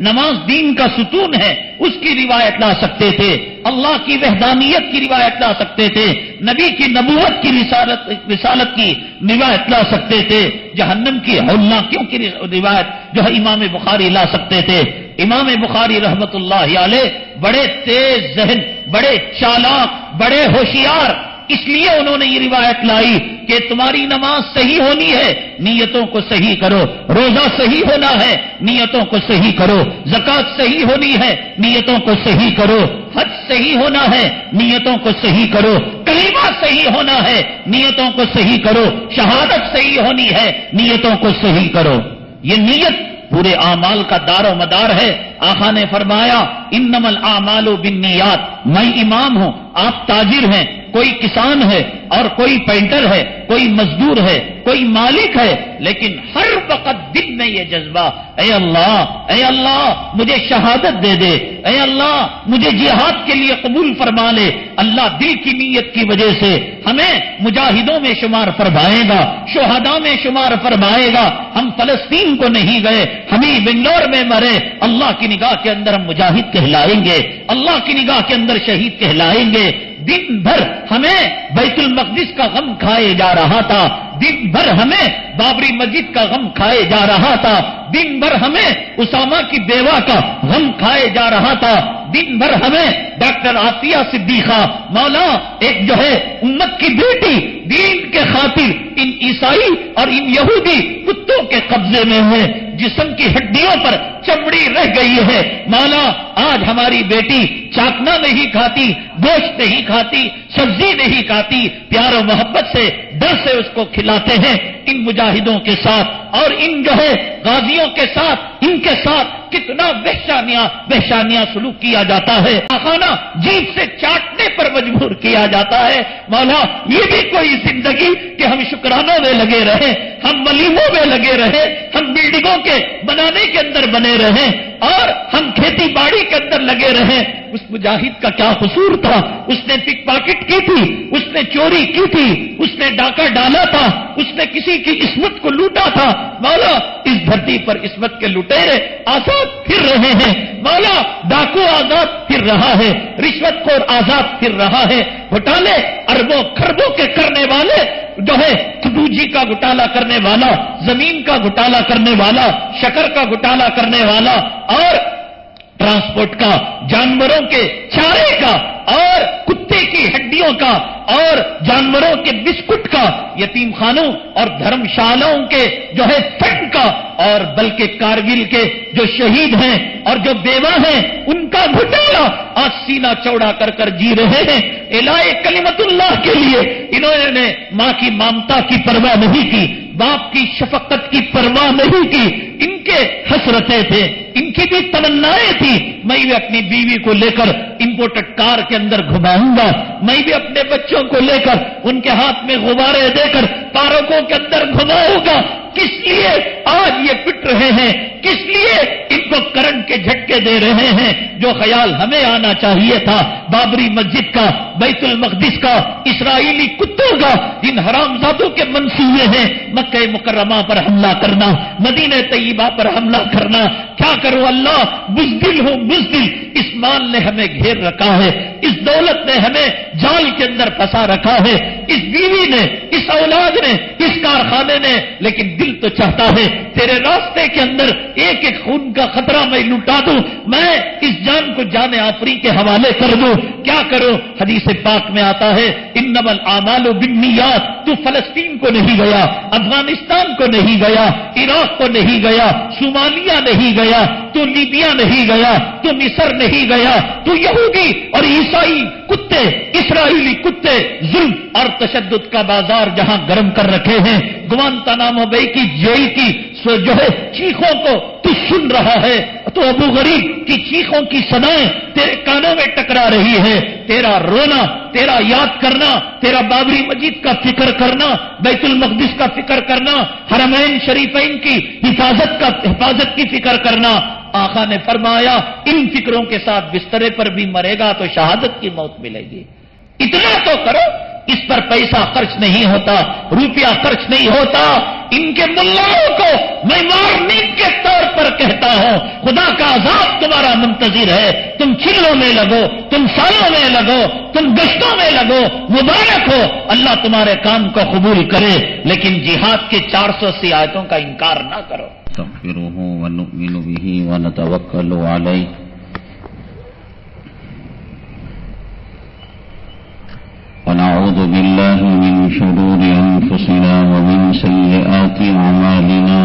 नमाज दीन का सुतून है, उसकी रिवायत ला सकते थे, अल्लाह की वहदानियत की रिवायत ला सकते थे, नबी की नबूवत की रिसालत की रिवायत ला सकते थे, जहन्नम की हौलनाकियों की रिवायत जो है इमाम बुखारी ला सकते थे। इमाम बुखारी रहमतुल्लाह अलैह बड़े तेज जहन, बड़े चालाक, बड़े होशियार, इसलिए उन्होंने ये रिवायत लाई कि तुम्हारी नमाज सही होनी है, नियतों को सही करो, रोजा सही होना है, नियतों को सही करो, ज़कात सही होनी है, नियतों को सही करो, हज सही होना है, नियतों को सही करो, कलीमा सही होना है, नियतों को सही करो, शहादत सही होनी है, नियतों को सही करो। ये नियत पूरे आमाल का दारो मदार है। आका ने फरमाया इन्नमल आमालो बिन्नियात, मैं इमाम हूं, आप ताजिर हैं, कोई किसान है और कोई पेंटर है, कोई मजदूर है, कोई मालिक है, लेकिन हर वक्त दिल में ये जज्बा, ऐ अल्लाह मुझे शहादत दे दे, ऐ अल्लाह मुझे जिहाद के लिए कबूल फरमा ले। अल्लाह दिल की नीयत की वजह से हमें मुजाहिदों में शुमार फरमाएगा, शोहदा में शुमार फरमाएगा। हम फलस्तीन को नहीं गए, हम ही बेंगलोर में मरे, अल्लाह की निगाह के अंदर हम मुजाहिद कहलाएंगे, अल्लाह की निगाह के अंदर शहीद कहलाएंगे। दिन भर हमें बैतुल मक़दिस का गम खाए जा रहा था, दिन भर हमें बाबरी मस्जिद का गम खाए जा रहा था, दिन भर हमें उसामा की बेवा का गम खाए जा रहा था, दिन भर हमें डॉक्टर आसिया सिद्दीका मौला एक जो है उम्मत की बेटी दीन के खातिर इन ईसाई और इन यहूदी कुत्तों के कब्जे में है, जिस्म की हड्डियों पर चमड़ी रह गई है। मौला आज हमारी बेटी चाकना नहीं खाती, गोश्त नहीं खाती, सब्जी नहीं खाती, प्यार और मोहब्बत से डर से उसको खिलाते हैं। इन मुजाहिदों के साथ और इन जो है गाजियों के साथ, इनके साथ कितना वहशानिया सलूक किया जाता है, खाना जीभ से चाटने पर मजबूर किया जाता है। मौला ये भी कोई जिंदगी कि हम शुक्रानों में लगे रहे, हम वलीमों में लगे रहे, हम बिल्डिंगों के बनाने के अंदर बने रहे और हम खेती बाड़ी के अंदर लगे रहे। उस मुजाहिद का क्या कसूर था? उसने पिक पॉकेट की थी, उसने चोरी की थी, उसने डाका डाला था, उसने किसी की इस्मत को लूटा था। मौला इस धरती पर इस्मत के लुटेरे आजाद फिर रहे हैं, मौला डाकू आजाद फिर रहा है, रिश्वतखोर आजाद फिर रहा है, घोटाले अरबों खरबों के करने वाले जो है दूजी का घोटाला करने वाला, जमीन का घोटाला करने वाला, शकर का घोटाला करने वाला और ट्रांसपोर्ट का, जानवरों के चारे का और कुत्ते की हड्डियों का और जानवरों के बिस्कुट का, यतीम खानों और धर्मशालाओं के जो है फंड का, और बल्कि कारगिल के जो शहीद हैं और जो बेवा हैं उनका घोटाला आज सीना चौड़ा कर जी रहे हैं। इलाए कलिमतुल्लाह के लिए इन्होंने माँ की ममता की परवाह नहीं की, बाप की शफकत की परवाह नहीं की। इनके हसरतें थे, इनकी भी तमन्नाएं थी, मैं भी अपनी बीवी को लेकर इंपोर्टेड कार के अंदर घुमाऊंगा, मैं भी अपने बच्चों को लेकर उनके हाथ में गुब्बारे देकर पार्कों के अंदर घुमाऊंगा। किस लिए आज ये पिट रहे हैं? किस लिए इनको करंट के झटके दे रहे हैं? जो ख्याल हमें आना चाहिए था बाबरी मस्जिद का, बैतुल मक़दिस का, इसराइली कुत्तों का, जिन हरामजादों के मंसूबे हैं, मक्का मुकर्रमा पर हमला करना, मदीना तैयबा पर हमला करना। क्या करूं अल्लाह, बुज़दिल हूं बुज़दिल, इस माल ने हमें घेर रखा है, इस दौलत ने हमें जाल के अंदर फंसा रखा है, इस बीवी ने, इस औलाद ने, इस कारखाने ने, लेकिन दिल तो चाहता है तेरे रास्ते के अंदर एक एक खून का खतरा मैं लुटा दूं, मैं इस जान को जाने आफरी के हवाले कर दूं। क्या करो? हदीस पाक में आता है इन्नमल आमालु बिन्नियात। तू फलस्तीन को नहीं गया, अफगानिस्तान को नहीं गया, इराक को नहीं गया, सोमालिया नहीं गया, तू लीबिया नहीं गया, तू मिस्र नहीं गया, तू यहूदी और ईसाई कुत्ते, इसराइली कुत्ते, जुल्म और तशद्दुद का बाजार जहां गर्म कर रखे हैं, गुआंतानामो बे की जेल की जो है चीखों को तू सुन रहा है, तो अबू गरीब की चीखों की सदाएं तेरे कानों में टकरा रही है। तेरा रोना, तेरा याद करना, तेरा बाबरी मस्जिद का फिक्र करना, बैतुल मक़दिस का फिक्र करना, हरमैन शरीफैन की हिफाजत की फिक्र करना। आका ने फरमाया इन फिक्रों के साथ बिस्तरे पर भी मरेगा तो शहादत की मौत मिलेगी। इतना तो करो इस पर पैसा खर्च नहीं होता, रुपया खर्च नहीं होता। इनके मुल्लाओं को मैं वार्निंग के तौर पर कहता हूं, खुदा का आजाद तुम्हारा मुंतजिर है। तुम चिल्लों में लगो, तुम सालों में लगो, तुम गश्तों में लगो। मुबारक हो, अल्लाह तुम्हारे काम को कबूल करे, लेकिन जिहाद के 400 सी आयतों का इनकार ना करो। तगफिरुहु व नुमिनु बिही व नतवक्कलु अलैहि ونعوذ بالله من شرور أنفسنا ومن سيئات أعمالنا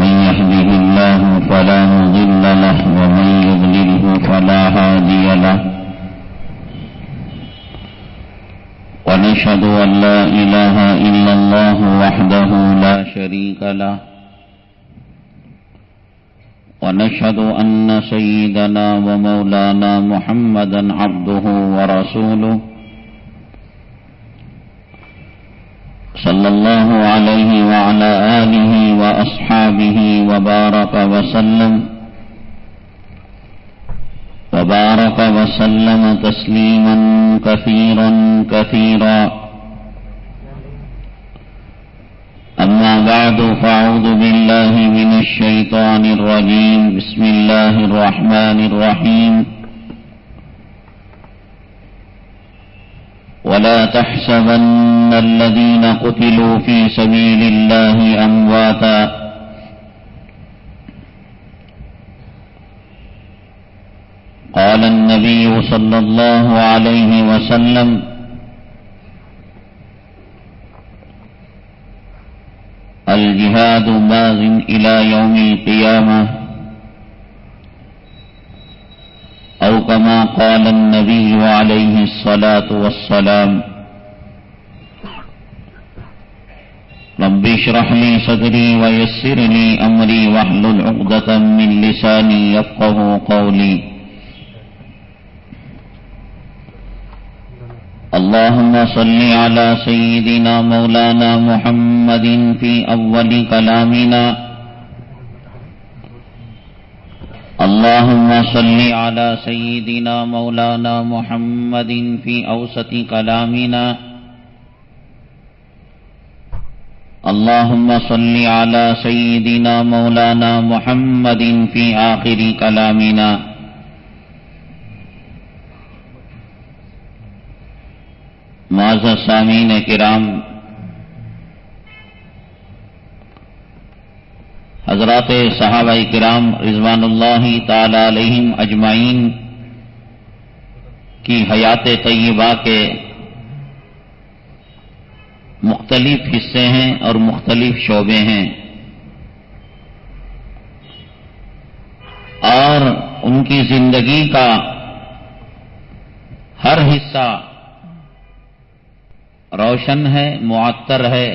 من يهده الله فلا مضل له ومن يضلله فلا هادي له ونشهد أن لا إله إلا الله وحده لا شريك له ونشهد أن سيدنا ومولانا محمدا عبده ورسوله صلى الله عليه وعلى آله وأصحابه وبارك وسلم تسليما كثيرا أما بعد فأعوذ بالله من الشيطان الرجيم بسم الله الرحمن الرحيم ولا تحسبن الذين قتلوا في سبيل الله أمواتا قال النبي صلى الله عليه وسلم الجهاد باغ إلى يوم القيامة أو كما قال النبي عليه الصلاة والسلام رب اشرح لي صدري ويسر لي أمري واحلل عقدة من لساني يفقه قولي اللهم صل على سيدنا مولانا محمد في أول كلامنا اللهم صل على سيدنا مولانا محمد في أوسط كلامنا اللهم صل على سيدنا مولانا محمد في آخر كلامنا माज़र सामीन किराम, हज़रात सहाबा किराम रिज़वानुल्लाही ताला अलैहिम अजमाइन की हयात तय्यबा के मुख्तलिफ हिस्से हैं और मुख्तलिफ शोबे हैं, और उनकी जिंदगी का हर हिस्सा रोशन है, मुअत्तर है।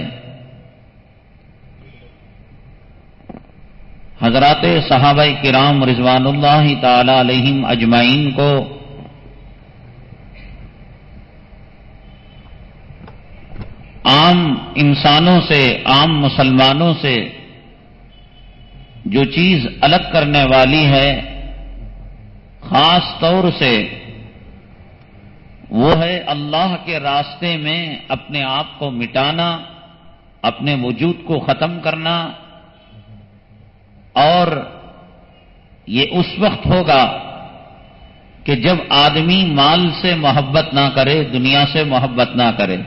हजरात सहाबा किराम रिज़वानुल्लाही ताला अलैहिम अजमाइन को आम इंसानों से, आम मुसलमानों से जो चीज अलग करने वाली है, खास तौर से वो है अल्लाह के रास्ते में अपने आप को मिटाना, अपने वजूद को खत्म करना। और ये उस वक्त होगा कि जब आदमी माल से मोहब्बत ना करे, दुनिया से मोहब्बत ना करे।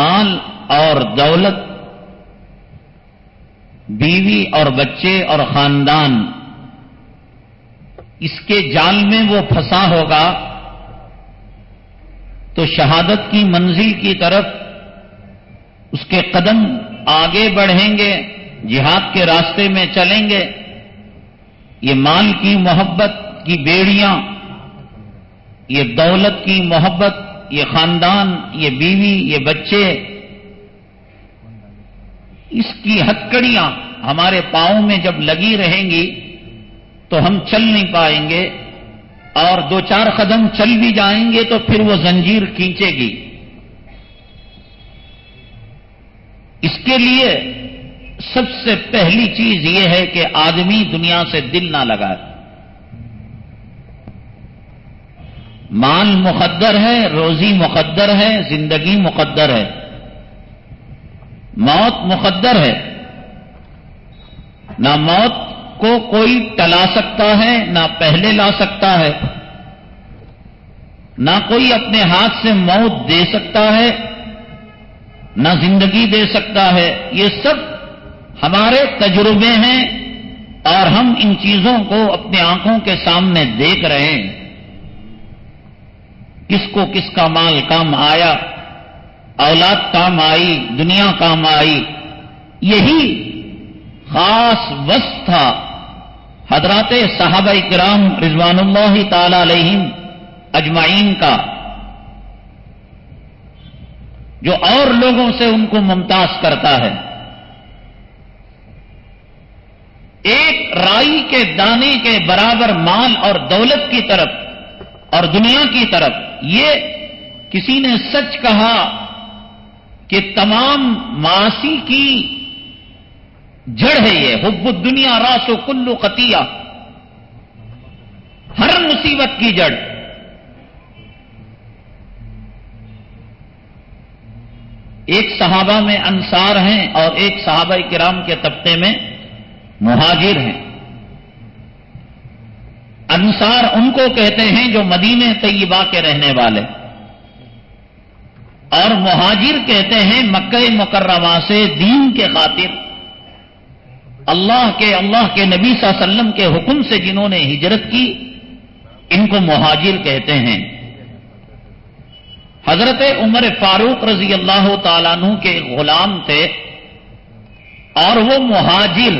माल और दौलत, बीवी और बच्चे और खानदान, इसके जाल में वो फंसा होगा तो शहादत की मंजिल की तरफ उसके कदम आगे बढ़ेंगे, जिहाद के रास्ते में चलेंगे। ये माल की मोहब्बत की बेड़ियां, ये दौलत की मोहब्बत, ये खानदान, ये बीवी, ये बच्चे, इसकी हथकड़ियां हमारे पांव में जब लगी रहेंगी तो हम चल नहीं पाएंगे, और दो चार कदम चल भी जाएंगे तो फिर वो जंजीर खींचेगी। इसके लिए सबसे पहली चीज ये है कि आदमी दुनिया से दिल ना लगाए। माल मुकद्दर है, रोजी मुकद्दर है, जिंदगी मुकद्दर है, मौत मुकद्दर है। ना मौत को कोई टला सकता है, ना पहले ला सकता है, ना कोई अपने हाथ से मौत दे सकता है, ना जिंदगी दे सकता है। ये सब हमारे तजुर्बे हैं और हम इन चीजों को अपने आंखों के सामने देख रहे हैं। किसको किसका माल काम आया, औलाद काम आई, दुनिया काम आई। यही खास वस था हजरात साहबा इकराम रिजवानुल्लाहि ताला अलैहिम अजमाइन का, जो और लोगों से उनको मुमताज करता है। एक राई के दाने के बराबर माल और दौलत की तरफ और दुनिया की तरफ। ये किसी ने सच कहा कि तमाम मासी की जड़ है ये हुब्बुद दुनिया रासो कुल्लु कतिया। हर मुसीबत की जड़ एक सहाबा में अंसार हैं और एक सहाबा किराम के तबके में मुहाजिर हैं। अंसार उनको कहते हैं जो मदीने तैयबा के रहने वाले, और मुहाजिर कहते हैं मक्के मुकर्रमा से दीन के खातिर अल्लाह के नबी सल्लल्लाहु अलैहि वसल्लम के हुक्म से जिन्होंने हिजरत की, इनको मुहाजिर कहते हैं। हजरत उमर फारूक रजी अल्लाह ताला अन्हु के गुलाम थे और वो मुहाजिर,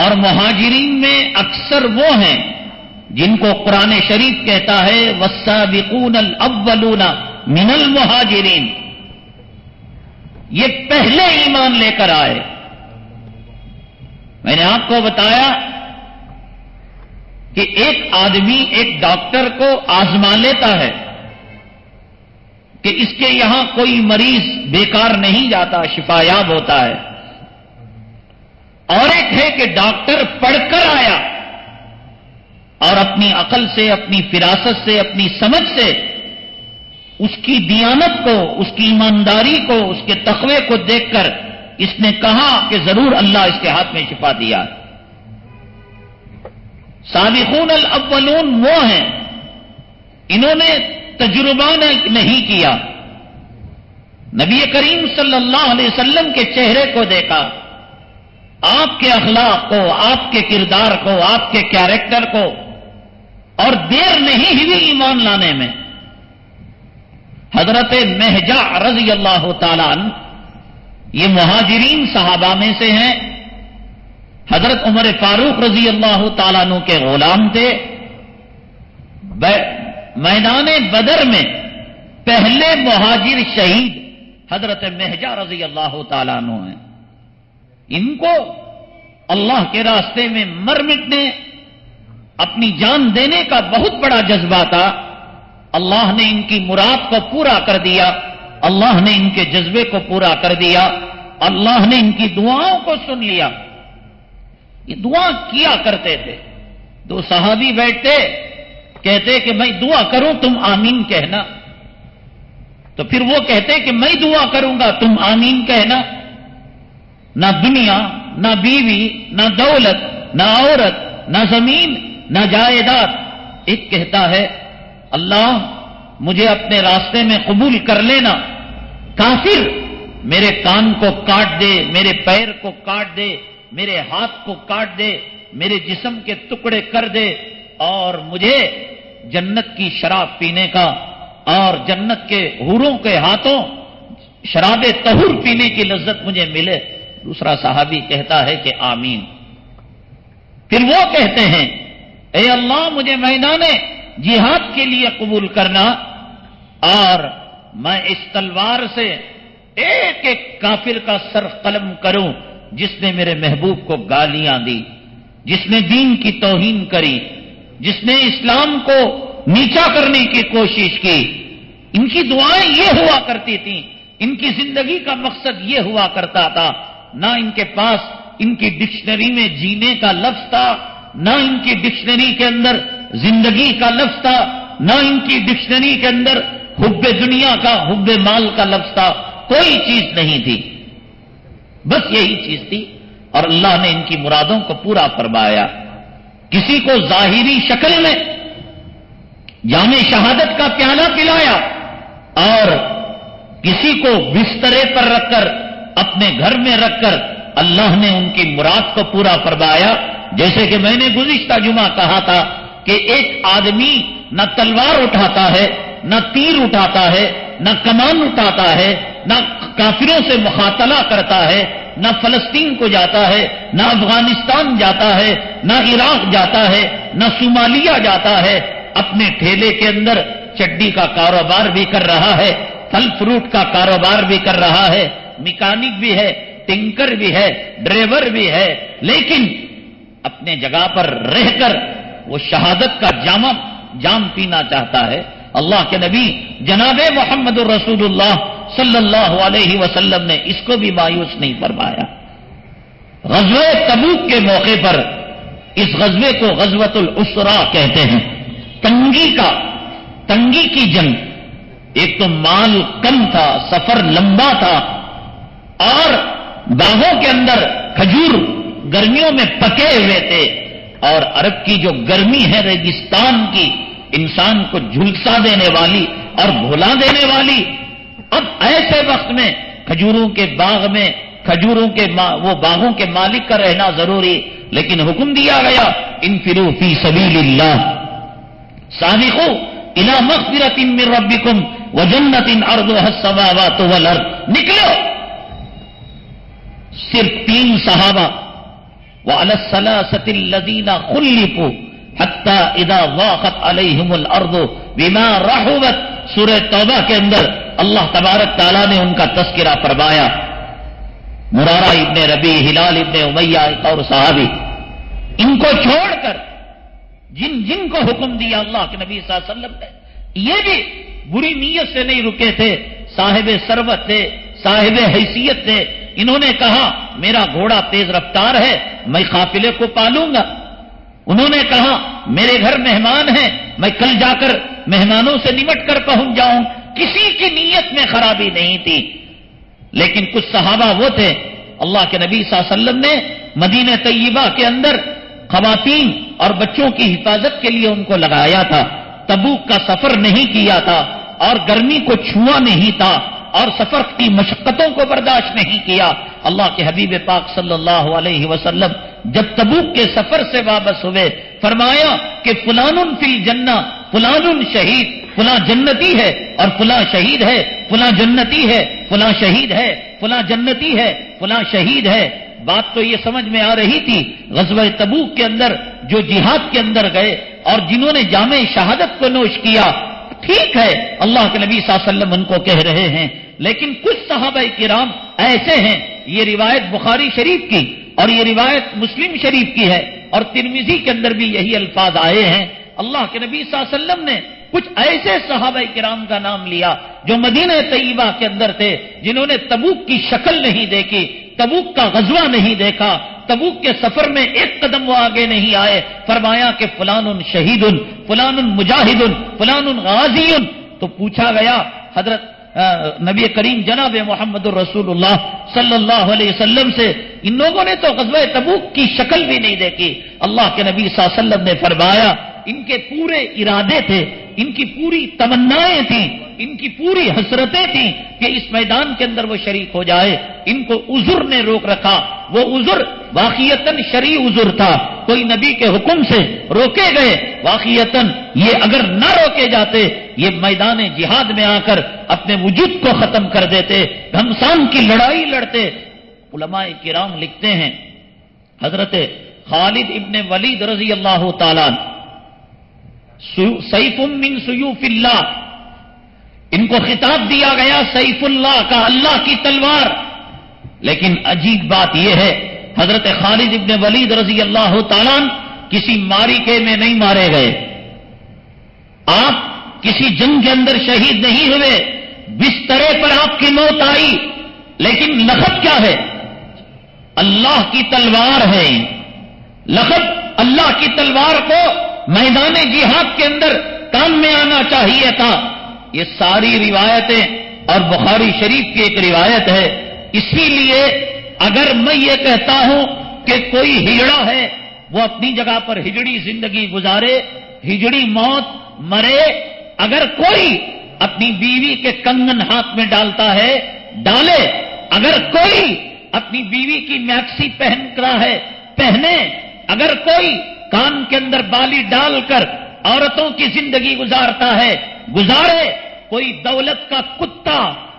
और मुहाजिरीन में अक्सर वो हैं जिनको कुरान शरीफ कहता है वस्साबिकूनल अव्वलूना मिनल मुहाजिरीन। ये पहले ईमान लेकर आए। मैंने आपको बताया कि एक आदमी एक डॉक्टर को आजमा लेता है कि इसके यहां कोई मरीज बेकार नहीं जाता, शिफायाब होता है, और एक है कि डॉक्टर पढ़कर आया और अपनी अकल से, अपनी फिरासत से, अपनी समझ से उसकी दियानत को, उसकी ईमानदारी को, उसके तकवे को देखकर इसने कहा कि जरूर अल्लाह इसके हाथ में छिपा दिया। साबिकून अल अव्वलून वो हैं, इन्होंने तजुर्बा नहीं किया। नबी करीम सल्लल्लाहु अलैहि वसल्लम के चेहरे को देखा, आपके अखलाक को, आपके किरदार को, आपके कैरेक्टर को, और देर नहीं हुई ईमान लाने में। हजरत महजा रजी अल्लाह ताला ये मुहाजिरीन सहाबा में से हैं। हजरत उमर फारूक रजी अल्लाह ताला के गुलाम थे। मैदान बदर में पहले मुहाजिर शहीद हजरत महजा रजी अल्लाह ताला हैं। इनको अल्लाह के रास्ते में मर मिटने, अपनी जान देने का बहुत बड़ा जज्बा था। अल्लाह ने इनकी मुराद को पूरा कर दिया, अल्लाह ने इनके जज्बे को पूरा कर दिया, अल्लाह ने इनकी दुआओं को सुन लिया। ये दुआ किया करते थे। दो सहाबी बैठते, कहते कि मैं दुआ करूं, तुम आमीन कहना। तो फिर वो कहते कि मैं दुआ करूंगा, तुम आमीन कहना। ना दुनिया, ना बीवी, ना दौलत, ना औरत, ना जमीन, ना जायदाद। एक कहता है अल्लाह मुझे अपने रास्ते में कबूल कर लेना, काफिर मेरे कान को काट दे, मेरे पैर को काट दे, मेरे हाथ को काट दे, मेरे जिस्म के टुकड़े कर दे, और मुझे जन्नत की शराब पीने का और जन्नत के हूरों के हाथों शराब तहूर पीने की लज्जत मुझे मिले। दूसरा साहबी कहता है कि आमीन। फिर वो कहते हैं ए अल्लाह मुझे मैदाने जिहाद के लिए कबूल करना, और मैं इस तलवार से एक एक काफिर का सर कलम करूं जिसने मेरे महबूब को गालियां दी, जिसने दीन की तौहीन करी, जिसने इस्लाम को नीचा करने की कोशिश की। इनकी दुआएं ये हुआ करती थी, इनकी जिंदगी का मकसद ये हुआ करता था। ना इनके पास इनकी डिक्शनरी में जीने का लफ्ज था, ना इनकी डिक्शनरी के अंदर जिंदगी का लफ्ज था, न इनकी डिक्शनरी के अंदर हुब्बे दुनिया का, हुब्बे माल का लफ्ज था, कोई चीज नहीं थी, बस यही चीज थी। और अल्लाह ने इनकी मुरादों को पूरा फरमाया। किसी को जाहिरी शक्ल में जामे शहादत का प्याला पिलाया और किसी को बिस्तरे पर रखकर, अपने घर में रखकर अल्लाह ने उनकी मुराद को पूरा फरमाया। जैसे कि मैंने गुज़िश्ता जुमा कहा था कि एक आदमी न तलवार उठाता है, न तीर उठाता है, न कमान उठाता है, न काफिरों से मुखातला करता है, न फलस्तीन को जाता है, न अफगानिस्तान जाता है, न इराक जाता है, न सोमालिया जाता है। अपने ठेले के अंदर चड्डी का कारोबार भी कर रहा है, फल फ्रूट का कारोबार भी कर रहा है, मैकेनिक भी है, टिंकर भी है, ड्राइवर भी है, लेकिन अपने जगह पर रहकर वो शहादत का जाम पीना चाहता है। अल्लाह के नबी जनाबे मोहम्मदुर रसूलुल्लाह सल्लल्लाहु अलैहि वसल्लम ने इसको भी मायूस नहीं फरमाया। ग़ज़वे तबूक के मौके पर, इस ग़ज़वे को ग़ज़वतुल उसरा कहते हैं, तंगी की जंग। एक तो माल कम था, सफर लंबा था, और बागों के अंदर खजूर गर्मियों में पके हुए थे, और अरब की जो गर्मी है रेगिस्तान की, इंसान को झुलसा देने वाली और भुला देने वाली। अब ऐसे वक्त में खजूरों के बाग में, खजूरों के वो बागों के मालिक का रहना जरूरी, लेकिन हुक्म दिया गया इन्फिरू फी सबीलिल्लाह, साबिक़ू इला मग़फ़िरतिन मिन रब्बिकुम व जन्नतिन अर्ज़ुहा अस्समावातु वल अर्ज़। निकलो। सिर्फ 3 सहाबा वाल सलासतिल्लज़ीना ख़ुल्लिक़ू हत्ता इदा वाक़त अलैहिमुल अर्ज़ु बिमा रहबत। सूरह तौबा के अंदर अल्लाह तबारक तआला ने उनका तज़किरा फरमाया। मुरारा इब्ने रबी, हिलाल इब्ने उमैया और सहाबी, इनको छोड़कर जिन जिन को हुक्म दिया अल्लाह के नबी सल्लल्लाहु अलैहि वसल्लम ने, ये भी बुरी नीयत से नहीं रुके थे, साहिब सरवत थे, साहिब हैसियत थे। इन्होंने कहा मेरा घोड़ा तेज रफ्तार है, मैं काफिले को पालूंगा। उन्होंने कहा मेरे घर मेहमान हैं, मैं कल जाकर मेहमानों से निमट कर पहुंच जाऊं। किसी की नीयत में खराबी नहीं थी। लेकिन कुछ सहाबा वो थे, अल्लाह के नबी सल्लल्लाहु अलैहि वसल्लम ने मदीने तैयबा के अंदर खवातीन और बच्चों की हिफाजत के लिए उनको लगाया था। तबूक का सफर नहीं किया था, और गर्मी को छुआ नहीं था, और सफर की मशक्कतों को बर्दाश्त नहीं किया। अल्लाह के हबीब पाक सल्लल्लाहु अलैहि वसल्लम जब तबूक के सफर से वापस हुए, फरमाया कि फुलानुन फिल जन्ना, फुलानुन शहीद, फुला जन्नती है और फुला शहीद है, फुला जन्नती है, फुला शहीद है, फुला जन्नती है, फुला शहीद है। बात तो ये समझ में आ रही थी, ग़ज़वा तबूक के अंदर जो जिहाद के अंदर गए और जिन्होंने जामे शहादत को नोश किया, ठीक है, अल्लाह के नबी सल्लल्लाहु अलैहि वसल्लम उनको कह रहे हैं। लेकिन कुछ सहाबा किराम ऐसे हैं, ये रिवायत बुखारी शरीफ की और ये रिवायत मुस्लिम शरीफ की है, और तिरमिज़ी के अंदर भी यही अल्फाज आए हैं। अल्लाह के नबी सल्लल्लाहु अलैहि वसल्लम ने कुछ ऐसे सहाबा किराम का नाम लिया जो मदीना तैयबा के अंदर थे, जिन्होंने तबूक की शक्ल नहीं देखी, तबूक का ग़ज़वा नहीं देखा, तबूक के सफर में एक कदम वो आगे नहीं आए। फरमाया कि फुलानुन शहीदुन, फुलानुन मुजाहिदुन, फुलानुन गाज़ियुन। तो पूछा गया हजरत नबी करीम जनाब मोहम्मदुर रसूलुल्लाह सल्लल्लाहु अलैहि वसल्लम से, इन लोगों ने तो ग़ज़वा तबूक की शक्ल भी नहीं देखी। अल्लाह के नबी सल्लल्लाहु अलैहि वसल्लम ने फरमाया इनके पूरे इरादे थे, इनकी पूरी तमन्नाएं थीं, इनकी पूरी हसरतें थीं कि इस मैदान के अंदर वो शरीक हो जाए। इनको उजुर ने रोक रखा, वो उजुर वाक़ियतन शरई उजुर था, कोई नबी के हुक्म से रोके गए वाक़ियतन। ये अगर ना रोके जाते, ये मैदान जिहाद में आकर अपने वजूद को खत्म कर देते, घमसान की लड़ाई लड़ते। उलमाए किराम लिखते हैं, हजरत खालिद इब्न वलीद रजी अल्लाह तआला, सैफुम मिन सुयूफिल्लाह, इनको खिताब दिया गया सैफुल्लाह का, अल्लाह की तलवार। लेकिन अजीब बात यह है, हजरत खालिद इब्न वलीद रजी अल्लाह तआला किसी मारिके में नहीं मारे गए, आप किसी जंग के अंदर शहीद नहीं हुए, बिस्तरे पर आपकी मौत आई। लेकिन लक़ब क्या है? अल्लाह की तलवार है। लक़ब अल्लाह की तलवार को मैदान जिहाद के अंदर काम में आना चाहिए था। ये सारी रिवायतें और बुखारी शरीफ की एक रिवायत है। इसीलिए अगर मैं ये कहता हूं कि कोई हिजड़ा है, वो अपनी जगह पर हिजड़ी जिंदगी गुजारे, हिजड़ी मौत मरे। अगर कोई अपनी बीवी के कंगन हाथ में डालता है, डाले। अगर कोई अपनी बीवी की मैक्सी पहन रहा है, पहने। अगर कोई कान के अंदर बाली डालकर औरतों की जिंदगी गुजारता है, गुजारे। कोई दौलत का कुत्ता,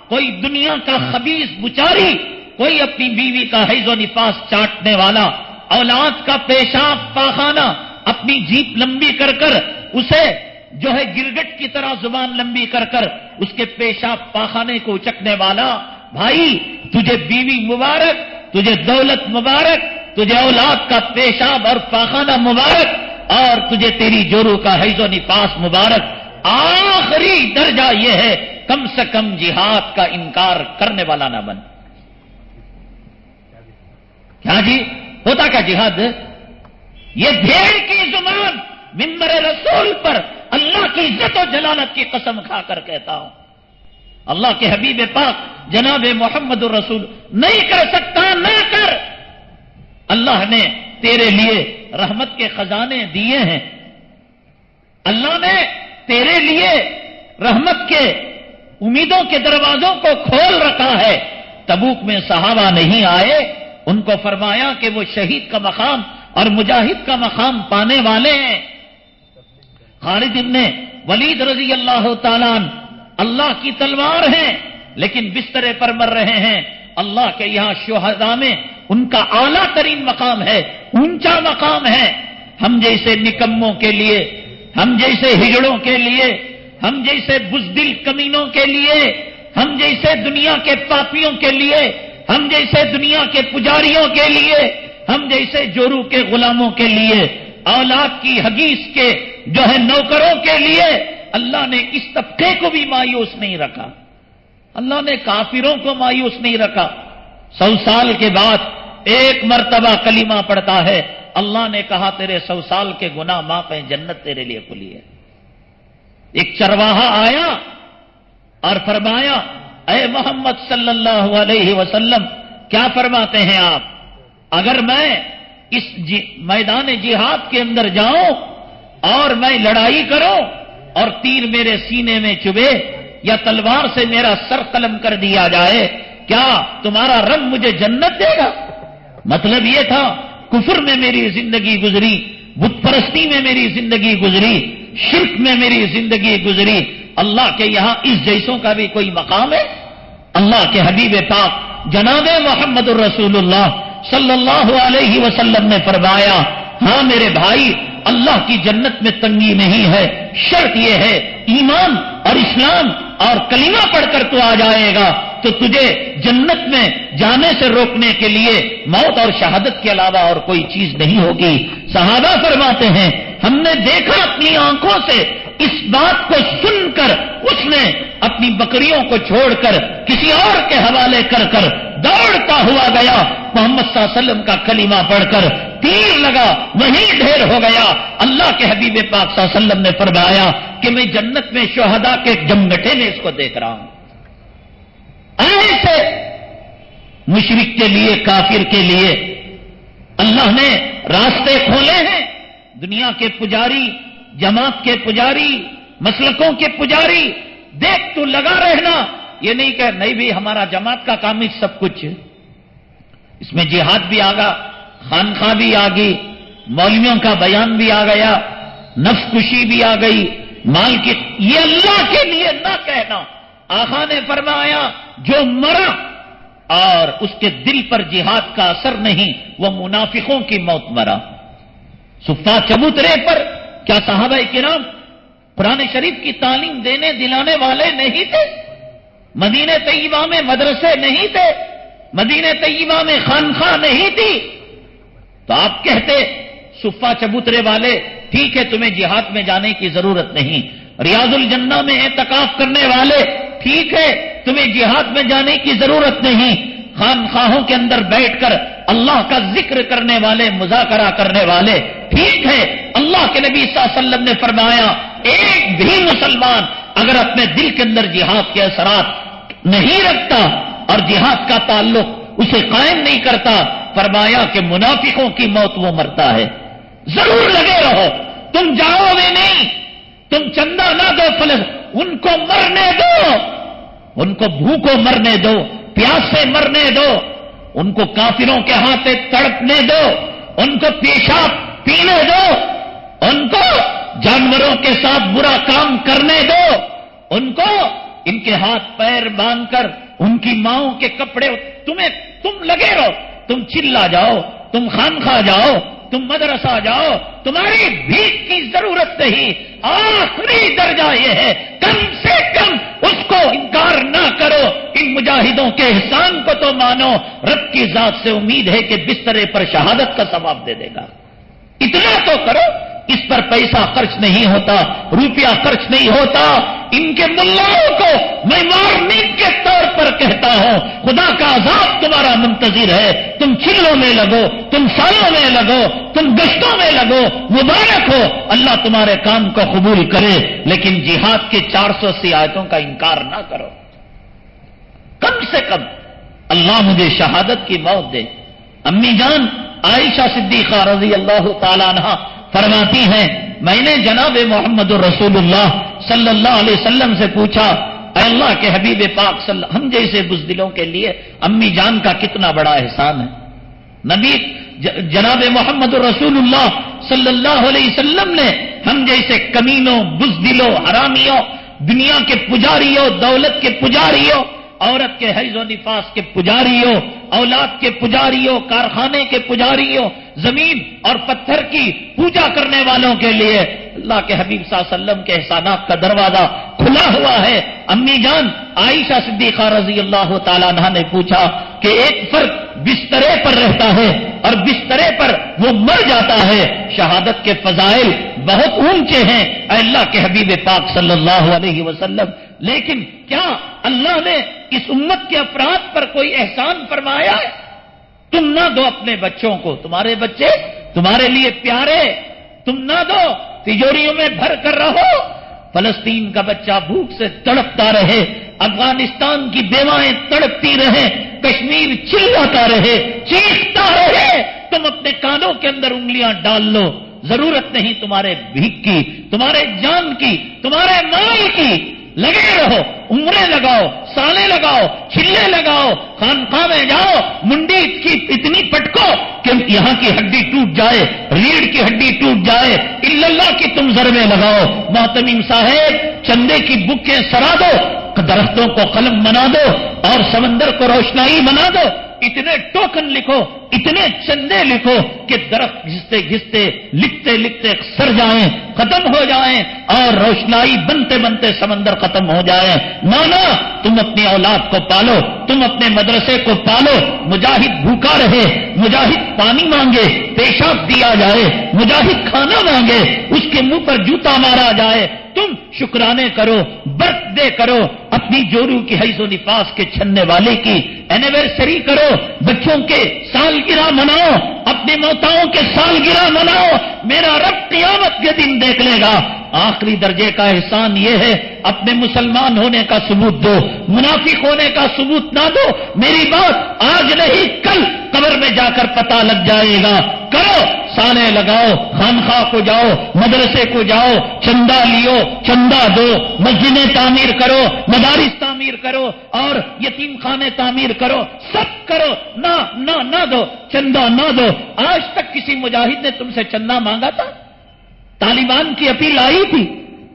कोई दुनिया का खबीस बुचारी, कोई अपनी बीवी का हैजो निफास चाटने वाला, औलाद का पेशाब पाखाना अपनी जीप लंबी कर कर उसे जो है गिरगट की तरह जुबान लंबी कर कर उसके पेशाब पाखाने को उचकने वाला, भाई तुझे बीवी मुबारक, तुझे दौलत मुबारक, तुझे औलाद का पेशाब और पाखाना मुबारक, और तुझे तेरी जोरू का हैजो निफास मुबारक। आखिरी दर्जा यह है, कम से कम जिहाद का इनकार करने वाला ना बन। क्या जी होता क्या जिहाद? ये भेड़ की जुबान मिंबर रसूल पर अल्लाह की इज्जत और जलालत की कसम खाकर कहता हूं, अल्लाह के हबीब पाक जनाब मोहम्मद रसूल, नहीं कर सकता, ना कर। अल्लाह ने तेरे लिए रहमत के खजाने दिए हैं, अल्लाह ने तेरे लिए रहमत के उम्मीदों के दरवाजों को खोल रखा है। तबूक में सहाबा नहीं आए, उनको फरमाया कि वो शहीद का मकाम और मुजाहिद का मकाम पाने वाले हैं। खालिद इब्ने वलीद रजी अल्लाह ताला अल्लाह की तलवार हैं, लेकिन बिस्तरे पर मर रहे हैं। अल्लाह के यहां शोहदा में उनका आला तरीन मकाम है, ऊंचा मकाम है। हम जैसे निकम्मों के लिए, हम जैसे हिजड़ों के लिए, हम जैसे बुजदिल कमीनों के लिए, हम जैसे दुनिया के पापियों के लिए, हम जैसे दुनिया के पुजारियों के लिए, हम जैसे जोरू के गुलामों के लिए, औलाद की हगीस के जो है नौकरों के लिए अल्लाह ने इस तबके को भी मायूस नहीं रखा। अल्लाह ने काफिरों को मायूस नहीं रखा। 100 साल के बाद एक मर्तबा कलीमा पड़ता है, अल्लाह ने कहा तेरे 100 साल के गुनाह माफ हैं, जन्नत तेरे लिए खुली है। एक चरवाहा आया और फरमाया, अय मोहम्मद सल्लल्लाहु अलैहि वसल्लम, क्या फरमाते हैं आप? अगर मैं इस मैदान जिहाद के अंदर जाऊं और मैं लड़ाई करूं और तीर मेरे सीने में चुभे या तलवार से मेरा सर कलम कर दिया जाए, क्या तुम्हारा रब मुझे जन्नत देगा? मतलब यह था, कुफर में मेरी जिंदगी गुजरी, बुतपरस्ती में मेरी जिंदगी गुजरी, शिर्क में मेरी जिंदगी गुजरी, अल्लाह के यहां इस जैसों का भी कोई मकाम है? अल्लाह के हबीब पाक जनाबे मोहम्मद रसूलुल्लाह सल्लल्लाहु अलैहि वसल्लम ने फरमाया, हां मेरे भाई, अल्लाह की जन्नत में तंगी नहीं है। शर्त यह है, ईमान और इस्लाम और कलीमा पढ़कर तो आ जाएगा तो तुझे जन्नत में जाने से रोकने के लिए मौत और शहादत के अलावा और कोई चीज नहीं होगी। सहाबा फरमाते हैं, हमने देखा अपनी आंखों से, इस बात को सुनकर उसने अपनी बकरियों को छोड़कर किसी और के हवाले कर कर दौड़ता हुआ गया, मोहम्मद सल्लल्लाहु अलैहि वसल्लम का कलीमा पढ़कर तीर लगा, वहीं ढेर हो गया। अल्लाह के हबीब पाक सल्लल्लाहु अलैहि वसल्लम ने फरमाया कि मैं जन्नत में शोहदा के जमघटे में इसको देख रहा हूं। ऐसे मुशरिक के लिए, काफिर के लिए अल्लाह ने रास्ते खोले हैं। दुनिया के पुजारी, जमात के पुजारी, मसलकों के पुजारी, देख तू लगा रहना। ये नहीं कह नहीं भी हमारा जमात का काम ही सब कुछ है, इसमें जिहाद भी आगा, खानखा भी आ गई, मौलवियों का बयान भी आ गया, नफ्सकुशी भी आ गई, माल की, ये अल्लाह के लिए ना कहना। आखा ने फरमाया, जो मरा और उसके दिल पर जिहाद का असर नहीं, वह मुनाफिकों की मौत मरा। सुफ्ता चबूतरे पर क्या साहबाए किराम कुरान शरीफ की तालीम देने दिलाने वाले नहीं थे? मदीने तैयबा में मदरसे नहीं थे? मदीने तैयबा में खानखा नहीं थी? तो आप कहते सुफ्फा चबूतरे वाले, ठीक है तुम्हें जिहाद में जाने की जरूरत नहीं। रियाजुल जन्ना में एतकाफ करने वाले, ठीक है तुम्हें जिहाद में जाने की जरूरत नहीं। खानखाहों के अंदर बैठकर अल्लाह का जिक्र करने वाले, मुज़ाकरा करने वाले। ठीक है, अल्लाह के नबी सल्लल्लाहु अलैहि वसल्लम ने फरमाया एक भी मुसलमान अगर अपने दिल के अंदर जिहाद के असरात नहीं रखता और जिहाद का ताल्लुक उसे कायम नहीं करता, फरमाया कि मुनाफिकों की मौत वो मरता है। जरूर लगे रहो, तुम जाओगे नहीं, तुम चंदा ना दो, उनको मरने दो, उनको भूखों मरने दो, प्यास से मरने दो, उनको काफिरों के हाथ से तड़पने दो, उनको पेशाब पीने दो, उनको जानवरों के साथ बुरा काम करने दो, उनको इनके हाथ पैर बांधकर उनकी मांओं के कपड़े, तुम लगे रहो, तुम चिल्ला जाओ, तुम खानखा जाओ, तुम मदरसा जाओ, तुम्हारी भीख की जरूरत नहीं। आखिरी दर्जा यह है, कम से कम उसको इनकार ना करो, इन मुजाहिदों के एहसान को तो मानो। रब की जात से उम्मीद है कि बिस्तरे पर शहादत का सवाब दे देगा, इतना तो करो। इस पर पैसा खर्च नहीं होता, रुपया खर्च नहीं होता। इनके मुल्लाओं को मैं वार्निंग के तौर पर कहता हूं, खुदा का आजाद तुम्हारा मुंतजिर है। तुम चिल्लों में लगो, तुम सालों में लगो, तुम गश्तों में लगो। मुबारक हो, अल्लाह तुम्हारे काम को कबूल करे, लेकिन जिहाद के 480 आयतों का इनकार ना करो। कम से कम अल्लाह मुझे शहादत की मौत दे। अम्मी जान आयशा सिद्दीका रजी अल्लाह तआला अन्हा फरमाती हैं, मैंने जनाब मोहम्मद रसूलुल्लाह सल्लल्लाहु अलैहि वसल्लम से पूछा, अल्लाह के हबीब पाक हम जैसे बुजदिलों के लिए अम्मी जान का कितना बड़ा एहसान है। नबी जनाब मोहम्मद रसूलुल्लाह सल्लल्लाहु अलैहि वसल्लम ने हम जैसे कमीनों, बुजदिलों, हरामियों, दुनिया के पुजारियों, दौलत के पुजारियों, औरत के हैज और निफास के पुजारियों, औलाद के पुजारियों, कारखाने के पुजारियों, जमीन और पत्थर की पूजा करने वालों के लिए अल्लाह के हबीब सल्लल्लाहु अलैहि वसल्लम के एहसानात का दरवाजा खुला हुआ है। अम्मी जान आयशा सिद्दीका रजी अल्लाह तआला अन्हा ने पूछा कि एक फर्द बिस्तरे पर रहता है और बिस्तरे पर वो मर जाता है, शहादत के फजाइल बहुत ऊंचे हैं अल्लाह के हबीब पाक सल्लल्लाहु अलैहि वसल्लम। लेकिन क्या अल्लाह ने इस उम्मत के अफराद पर कोई एहसान फरमाया है? तुम ना दो अपने बच्चों को, तुम्हारे बच्चे तुम्हारे लिए प्यारे, तुम ना दो, तिजोरियों में भर कर रहो। फलस्तीन का बच्चा भूख से तड़पता रहे, अफगानिस्तान की बेवाएं तड़पती रहे, कश्मीर चिल्लाता रहे, चीखता रहे, तुम अपने कानों के अंदर उंगलियां डाल लो। जरूरत नहीं तुम्हारे भीख की, तुम्हारे जान की, तुम्हारे माल की। लगे रहो, उम्रे लगाओ, साले लगाओ, चिल्ले लगाओ, खानखा में जाओ, मुंडी की इतनी पटको कि यहां की हड्डी टूट जाए, रीढ़ की हड्डी टूट जाए। इल्लल्लाह की तुम जरबे लगाओ। मोहतमिम साहेब, चंदे की बुकें सरा दो, दरख्तों को कलम बना दो और समंदर को रोशनाई बना दो। इतने टोकन लिखो, इतने चंदे लिखो कि दरख्त घिसते घिसते, लिखते लिखते सर जाएं, खत्म हो जाएं और रोशनाई बनते बनते समंदर खत्म हो जाए। माना तुम अपनी औलाद को पालो, तुम अपने मदरसे को पालो। मुजाहिद भूखा रहे, मुजाहिद पानी मांगे, पेशाब दिया जाए, मुजाहिद खाना मांगे, उसके मुंह पर जूता मारा जाए। तुम शुक्राने करो, बर्थडे करो, अपनी जोरू की हैज़ो निफास के छन्ने वाले की एनिवर्सरी करो, बच्चों के सालगिरह मनाओ, अपने मौताओं के सालगिरह मनाओ। मेरा रब क़यामत के दिन देख लेगा। आखिरी दर्जे का एहसान यह है, अपने मुसलमान होने का सबूत दो, मुनाफिक होने का सबूत ना दो। मेरी बात आज नहीं कल कब्र में जाकर पता लग जाएगा। करो, साले लगाओ, खानखा को जाओ, मदरसे को जाओ, चंदा लियो, चंदा दो, मस्जिदें तामीर करो, मदारिस तामीर करो और यतीम खाने तामीर करो, सब करो। ना ना ना दो, चंदा ना दो। आज तक किसी मुजाहिद ने तुमसे चंदा मांगा था? तालिबान की अपील आई थी,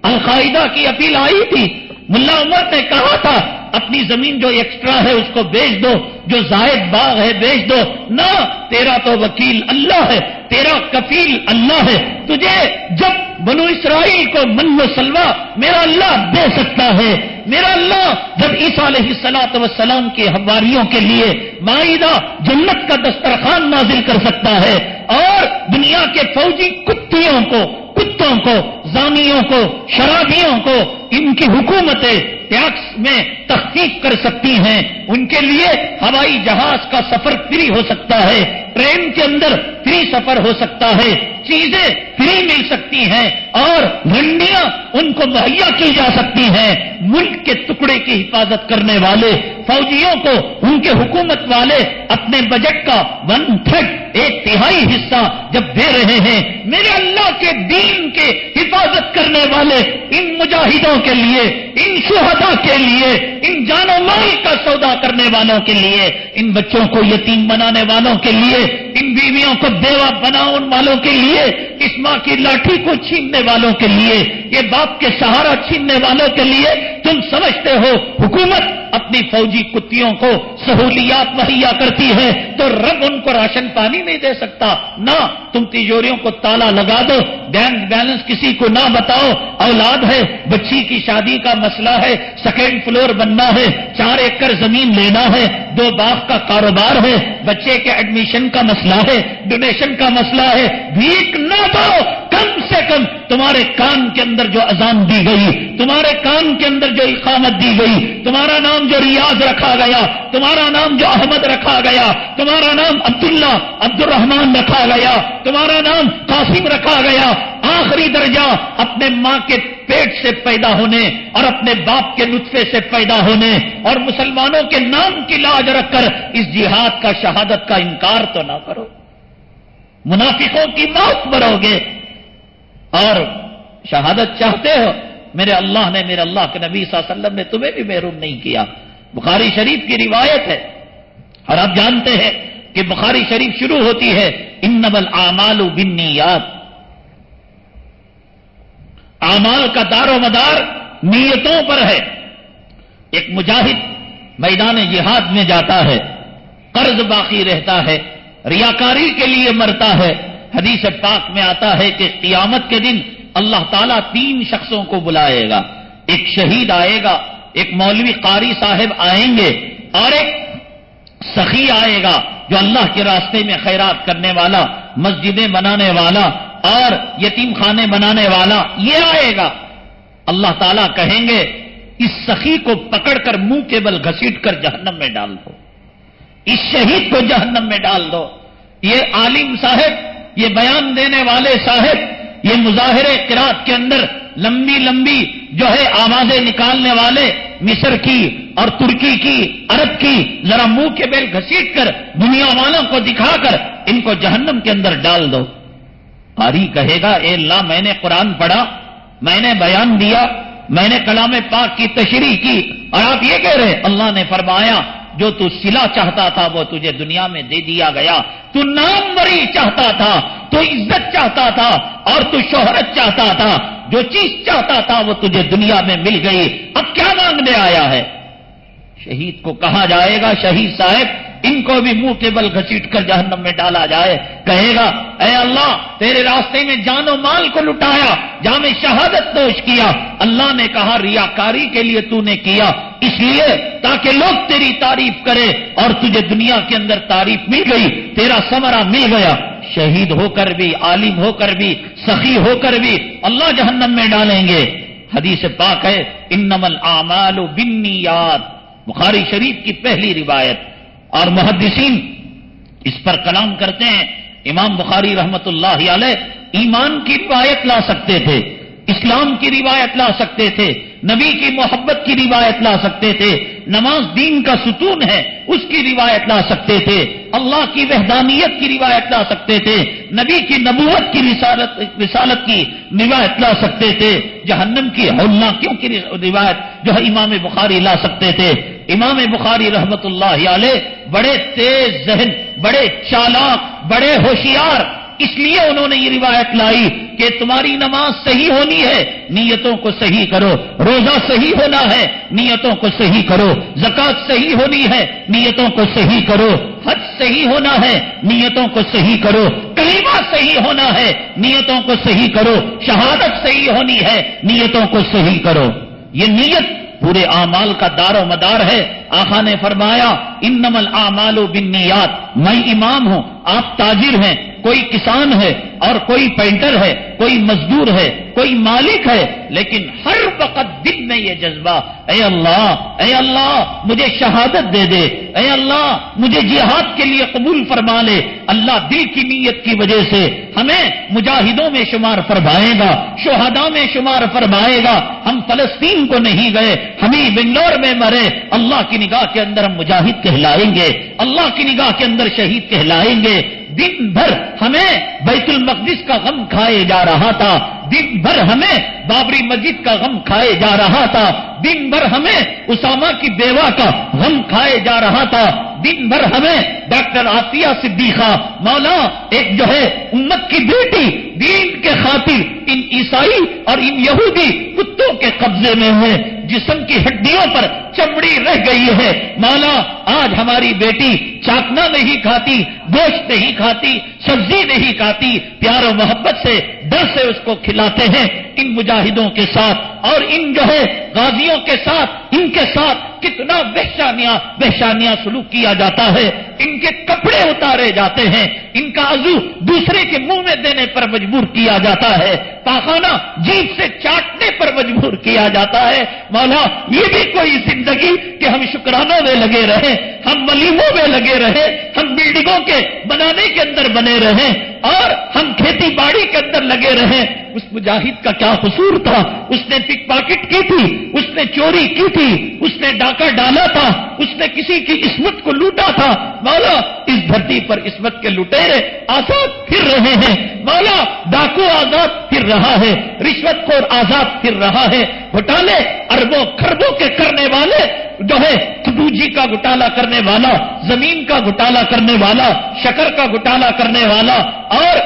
अलकायदा की अपील आई थी, मुल्ला उमर ने कहा था अपनी जमीन जो एक्स्ट्रा है उसको बेच दो, जो जायद बाग है बेच दो। ना, तेरा तो वकील अल्लाह है, तेरा कफील अल्लाह है। तुझे जब बनु इसराइल को मन्नो सलवा मेरा अल्लाह दे सकता है। मेरा अल्लाह जब ईसा अलैहिस्सलातु वस्सलाम के हवारियों के लिए माइदा जन्नत का दस्तरखान नाजिल कर सकता है और दुनिया के फौजी कुत्तियों को, कुत्तों को, जानियों को, शराबियों को, इनकी हुकूमतें टैक्स में तखफीफ कर सकती हैं, उनके लिए हवाई जहाज का सफर फ्री हो सकता है, ट्रेन के अंदर फ्री सफर हो सकता है, चीजें फ्री मिल सकती हैं और मंडियां उनको मुहैया की जा सकती हैं। मुल्क के टुकड़े की हिफाजत करने वाले फौजियों को उनके हुकूमत वाले अपने बजट का 1/3 हिस्सा जब दे रहे हैं, मेरे अल्लाह के दीन के हिफाजत करने वाले इन मुजाहिदों के लिए, इन शुहदा के लिए, इन जानो माल का सौदा करने वालों के लिए, इन बच्चों को यतीम बनाने वालों के लिए, इन बीवियों को बेवा बनाने वालों के लिए, इस माँ की लाठी को छीनने वालों के लिए, ये बाप के सहारा छीनने वालों के लिए तुम समझते हो हुकूमत अपनी फौजी कुत्तियों को सहूलियात मुहैया करती है तो रब उनको राशन पानी नहीं दे सकता? ना, तुम तिजोरियों को ताला लगा दो, बैंक बैलेंस किसी को ना बताओ, औलाद है, बच्ची की शादी का मसला है, 2nd फ्लोर बनना है, 4 एकड़ जमीन लेना है, 2 बाग का कारोबार है, बच्चे के एडमिशन का मसला है, डोनेशन का मसला है, भीख ना दो। कम से कम तुम्हारे कान के अंदर जो अजान दी गई, तुम्हारे कान के अंदर जो इकामत दी गई, तुम्हारा नाम जो रियाज रखा गया, तुम्हारा नाम जो अहमद रखा गया, तुम्हारा नाम अब्दुल्ला अब्दुर्रहमान रखा गया, तुम्हारा नाम कासिम रखा गया, आखिरी दर्जा अपने मां के पेट से पैदा होने और अपने बाप के नुतफे से पैदा होने और मुसलमानों के नाम की लाज रखकर इस जिहाद का, शहादत का इनकार तो ना करो। मुनाफिकों की मौत मरोगे और शहादत चाहते हो। मेरे अल्लाह ने, मेरे अल्लाह के नबी सल्लल्लाहु अलैहि वसल्लम ने तुम्हें भी महरूम नहीं किया। बुखारी शरीफ की रिवायत है और आप जानते हैं कि बुखारी शरीफ शुरू होती है इन्नमल आमालु बिन्नियात। आमाल का दारो मदार नीयतों पर है। एक मुजाहिद मैदान जिहाद में जाता है, कर्ज बाकी रहता है, रियाकारी के लिए मरता है। हदीस पाक में आता है कि क़ियामत के दिन अल्लाह ताला 3 शख्सों को बुलाएगा। एक शहीद आएगा, एक मौलवी कारी साहब आएंगे और एक सखी आएगा जो अल्लाह के रास्ते में खैरात करने वाला, मस्जिदें बनाने वाला और यतीम खाने बनाने वाला, ये आएगा। अल्लाह ताला कहेंगे इस सखी को पकड़कर मुंह के बल घसीट कर जहन्नम में डाल दो, इस शहीद को जहन्नम में डाल दो, ये आलिम साहब, ये बयान देने वाले साहिब, ये मुजाहिरे किरात के अंदर लंबी लंबी जो है आवाजें निकालने वाले, मिस्र की और तुर्की की, अरब की, जरा मुंह के बेल घसीट कर दुनिया वालों को दिखाकर इनको जहन्नम के अंदर डाल दो। कारी कहेगा, ए अल्लाह, मैंने कुरान पढ़ा, मैंने बयान दिया, मैंने कलाम पाक की तशरीह की और आप ये कह रहे। अल्लाह ने फरमाया, जो तू सिला चाहता था वो तुझे दुनिया में दे दिया गया, तू नामवरी चाहता था, तू इज्जत चाहता था और तू शोहरत चाहता था, जो चीज चाहता था वो तुझे दुनिया में मिल गई, अब क्या मांगने आया है? शहीद को कहा जाएगा, शहीद साहब, इनको भी मुंह के बल घसीट कर जहन्नम में डाला जाए। कहेगा, ए अल्लाह, तेरे रास्ते में जानो माल को लुटाया, जामे शहादत नोश किया। अल्लाह ने कहा, रियाकारी के लिए तूने किया, इसलिए ताकि लोग तेरी तारीफ करें और तुझे दुनिया के अंदर तारीफ मिल गई, तेरा समरा मिल गया। शहीद होकर भी, आलिम होकर भी, सखी होकर भी अल्लाह जहन्नम में डालेंगे। हदीस पाक है इन्नमल आमालु बिन्नियात, बुखारी शरीफ की पहली रिवायत। और मुहद्दिसीन इस पर कलाम करते हैं। इमाम बुखारी रहमतुल्लाह अलैह ईमान की रिवायत ला सकते थे, इस्लाम की रिवायत ला सकते थे, नबी की मोहब्बत की रिवायत ला सकते थे, नमाज दीन का सुतून है उसकी रिवायत ला सकते थे, अल्लाह की वहदानियत की रिवायत ला सकते थे, नबी की नबूवत की रिसालत की रिवायत ला सकते थे, जहन्नम की हौलनाकियों की रिवायत जो है इमाम बुखारी ला सकते थे। इमाम बुखारी रहमतुल्लाह अलैह बड़े तेज जहन, बड़े चालाक, बड़े होशियार, इसलिए उन्होंने ये रिवायत लाई कि तुम्हारी नमाज सही होनी है, नियतों को सही करो, रोजा सही होना है, नियतों को सही करो, ज़कात सही होनी है, नियतों को सही करो, हज सही होना है, नियतों को सही करो, कलिमा सही होना है, नियतों को सही करो, शहादत सही होनी है, नियतों को सही करो। ये नियत पूरे आमाल का दारो मदार है। आखा ने फरमाया इन्नमल आमालु बिन्नियात, मैं इमाम हूं, आप ताजिर हैं, कोई किसान है और कोई पेंटर है, कोई मजदूर है, कोई मालिक है, लेकिन हर वक्त दिल में ये जज्बा, ऐ अल्लाह मुझे शहादत दे दे, ऐ अल्लाह मुझे जिहाद के लिए कबूल फरमा ले। अल्लाह दिल की नीयत की वजह से हमें मुजाहिदों में शुमार फरमाएगा, शोहदा में शुमार फरमाएगा। हम फलस्तीन को नहीं गए, हम ही बेंगलोर में मरे, अल्लाह की निगाह के अंदर हम मुजाहिद कहलाएंगे, अल्लाह की निगाह के अंदर शहीद कहलाएंगे। दिन भर हमें बैतुल मक़दिस का गम खाए जा रहा था, दिन भर हमें बाबरी मस्जिद का गम खाए जा रहा था, दिन भर हमें उसामा की बेवा का गम खाए जा रहा था, दिन भर हमें डॉक्टर आसिया सिद्दीका मौला एक जो है उम्मत की बेटी दीन के खातिर इन ईसाई और इन यहूदी कुत्तों के कब्जे में है, जिस्म की हड्डियों पर चमड़ी रह गई है। मौला आज हमारी बेटी चाकना नहीं खाती, गोश्त नहीं खाती, सब्जी नहीं खाती, प्यार और मोहब्बत से डर से उसको खिलाते हैं। इन मुजाहिदों के साथ और इन जो है गाजियों के साथ, इनके साथ कितना वहशानिया सलूक किया जाता है। इनके कपड़े उतारे जाते हैं, इनका अजू दूसरे के मुंह में देने पर मजबूर किया जाता है, पाखाना जीभ से चाटने पर मजबूर किया जाता है। मौला ये भी कोई जिंदगी कि हम शुक्रानों में लगे रहे, हम वलीमों में लगे रहे, हम बिल्डिंगों के बनाने के अंदर बने रहे और हम खेती बाड़ी के अंदर लगे रहे। उस मुजाहिद का क्या कसूर था? उसने पिक पॉकेट की थी, उसने चोरी की थी, उसने डाका डाला था, उसने किसी की इस्मत को लूटा था। मौला इस धरती पर इस्मत के लुटेरे आजाद फिर रहे हैं, मौला डाकू आजाद फिर रहा है, रिश्वतखोर आजाद फिर रहा है, घोटाले अरबों खरबों के करने वाले जो है दूजी का घोटाला करने वाला, जमीन का घोटाला करने वाला, शकर का घोटाला करने वाला और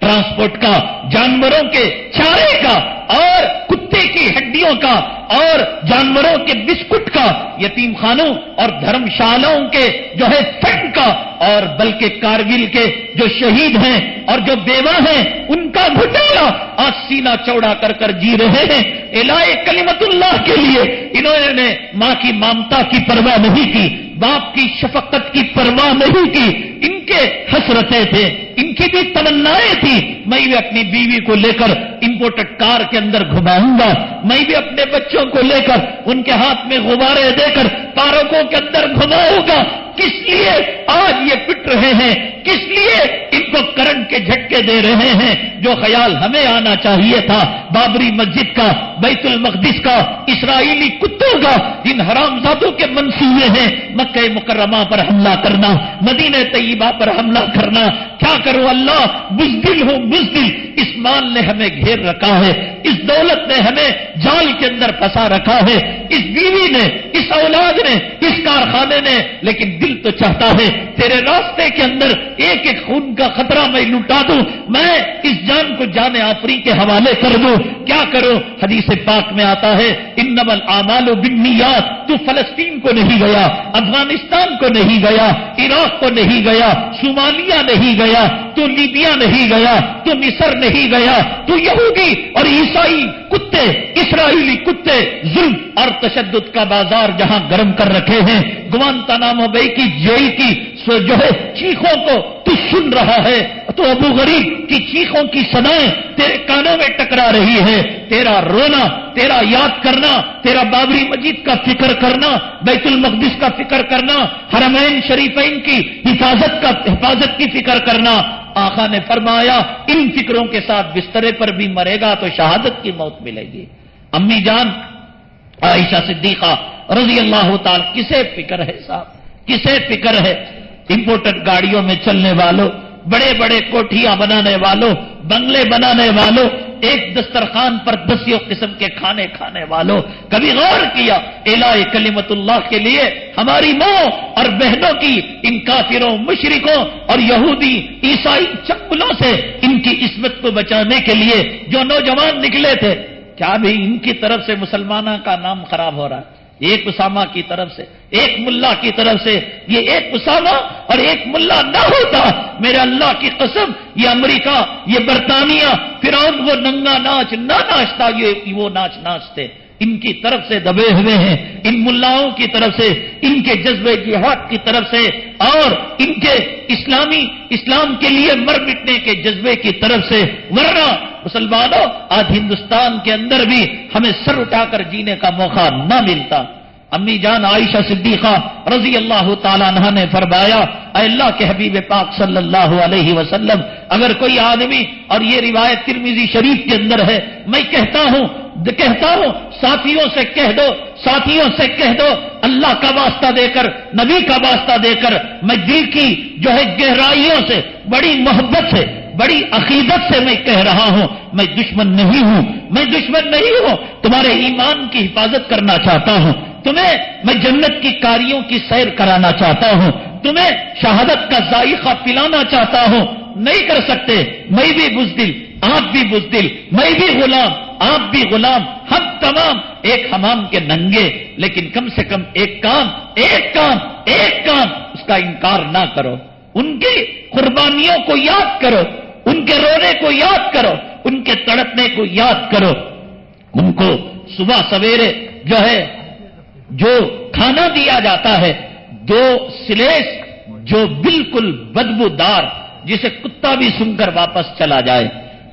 ट्रांसपोर्ट का, जानवरों के चारे का और कुत्ते की हड्डियों का और जानवरों के बिस्कुट का, यतीम खानों और धर्मशालाओं के जो है फंड का, और बल्कि कारगिल के जो शहीद हैं और जो बेवा हैं उनका घोटाला आज सीना चौड़ा कर जी रहे हैं। इलाए कलिमतुल्लाह के लिए इन्होंने मां की ममता की परवाह नहीं की, बाप की शफकत की परवाह नहीं की। इनके हसरतें थे, इनकी भी तमन्नाएं थी, मैं भी अपनी बीवी को लेकर इंपोर्टेड कार के अंदर घुमाऊंगा, मैं भी अपने बच्चों को लेकर उनके हाथ में गुब्बारे देकर पार्कों के अंदर घुमाऊंगा। किस लिए आज ये पिट रहे हैं? किस लिए इनको करंट के झटके दे रहे हैं? जो ख्याल हमें आना चाहिए था बाबरी मस्जिद का, बैतुल मक़दिस का, इसराइली कुत्तों का, जिन हरामजादों के मंसूबे हैं मक्का मुकर्रमा पर हमला करना, मदीना तैयबा पर हमला करना। क्या करूं अल्लाह, बुज़दिल हूं बुज़दिल, इस माल ने हमें घेर रखा है, इस दौलत ने हमें जाल के अंदर फंसा रखा है, इस बीवी ने, इस औलाद ने, इस कारखाने ने, लेकिन दिल तो चाहता है तेरे रास्ते के अंदर एक एक खून का खतरा मैं लुटा दूं, मैं इस जान को जाने आफरी के हवाले कर दूं। क्या करो? हदीस पाक में आता है इन्नमल आमालु बिन्नियात। तू फलस्तीन को नहीं गया, अफगानिस्तान को नहीं गया, इराक को नहीं गया, सोमालिया नहीं गया, तू लीबिया नहीं गया, तू मिस्र नहीं गया, तू यहूदी और ईसाई कुत्ते, इसराइली कुत्ते, जुल्म और तशद्दुद का बाजार जहां गर्म कर रखे हैं, गुआंतानामो बे की जेल की जो है चीखों को तू सुन रहा है, तो अबू गरीब की चीखों की सदाएं तेरे कानों में टकरा रही है। तेरा रोना, तेरा याद करना, तेरा बाबरी मस्जिद का फिक्र करना, बैतुल मक़दिस का फिक्र करना, हरमैन शरीफैन की हिफाजत की फिक्र करना। आका ने फरमाया इन फिक्रों के साथ बिस्तरे पर भी मरेगा तो शहादत की मौत मिलेगी। अम्मी जान आयशा सिद्दीका रज़ी अल्लाह ताला, किसे फिक्र है साहब, किसे फिक्र है? इंपोर्टेड गाड़ियों में चलने वालों, बड़े बड़े कोठियां बनाने वालों, बंगले बनाने वालों, एक दस्तरखान पर दसियों किस्म के खाने खाने वालों। कभी गौर किया इलाही कलिमतुल्लाह के लिए हमारी माँ और बहनों की इन काफिरों, मुशरिकों और यहूदी ईसाई चप्पलों से इनकी इज्जत को बचाने के लिए जो नौजवान निकले थे, क्या भी इनकी तरफ से मुसलमाना का नाम खराब हो रहा है? एक उसामा की तरफ से, एक मुल्ला की तरफ से। ये एक उसामा और एक मुल्ला ना होता, मेरे अल्लाह की कसम, ये अमेरिका, ये बरतानिया, फिरौन वो नंगा नाच ना नाचता, ये वो नाच नाचते, इनकी तरफ से दबे हुए हैं, इन मुल्लाओं की तरफ से, इनके जज्बे जिहाद की तरफ से। और इनके इस्लाम के लिए मर मिटने के जज्बे की तरफ से, वरना मुसलमानों आज हिंदुस्तान के अंदर भी हमें सर उठाकर जीने का मौका न मिलता। अम्मी जान आयशा सिद्दीका रजी अल्लाह ताला अन्हा ने फरमाया, अल्लाह के हबीब पाक सल्लल्लाहु अलैहि वसल्लम, अगर कोई आदमी, और ये रिवायत तिरमिजी शरीफ के अंदर है, मैं कहता हूं साथियों से कह दो अल्लाह का वास्ता देकर, नबी का वास्ता देकर, मैं दिल की जो है गहराइयों से, बड़ी मोहब्बत से, बड़ी अकीदत से मैं कह रहा हूं, मैं दुश्मन नहीं हूं, तुम्हारे ईमान की हिफाजत करना चाहता हूं, तुम्हें मैं जन्नत की कारियों की सैर कराना चाहता हूं, तुम्हें शहादत का जायका पिलाना चाहता हूं। नहीं कर सकते, मैं भी बुजदिल, आप भी बुजदिल, मैं भी गुलाम, आप भी गुलाम, हम तमाम एक हमाम के नंगे, लेकिन कम से कम एक काम उसका इनकार ना करो, उनकी कुर्बानियों को याद करो, उनके रोने को याद करो, उनके तड़पने को याद करो, उनको सुबह सवेरे जो है जो खाना दिया जाता है, दो सिलेश जो बिल्कुल बदबूदार, जिसे कुत्ता भी सुनकर वापस चला जाए,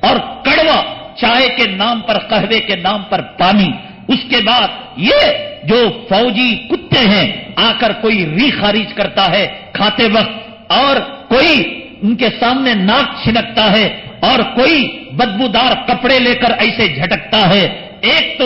और कड़वा चाय के नाम पर, कहवे के नाम पर पानी, उसके बाद ये जो फौजी कुत्ते हैं आकर कोई री खारिज करता है खाते वक्त, और कोई उनके सामने नाक छिनकता है, और कोई बदबूदार कपड़े लेकर ऐसे झटकता है, एक तो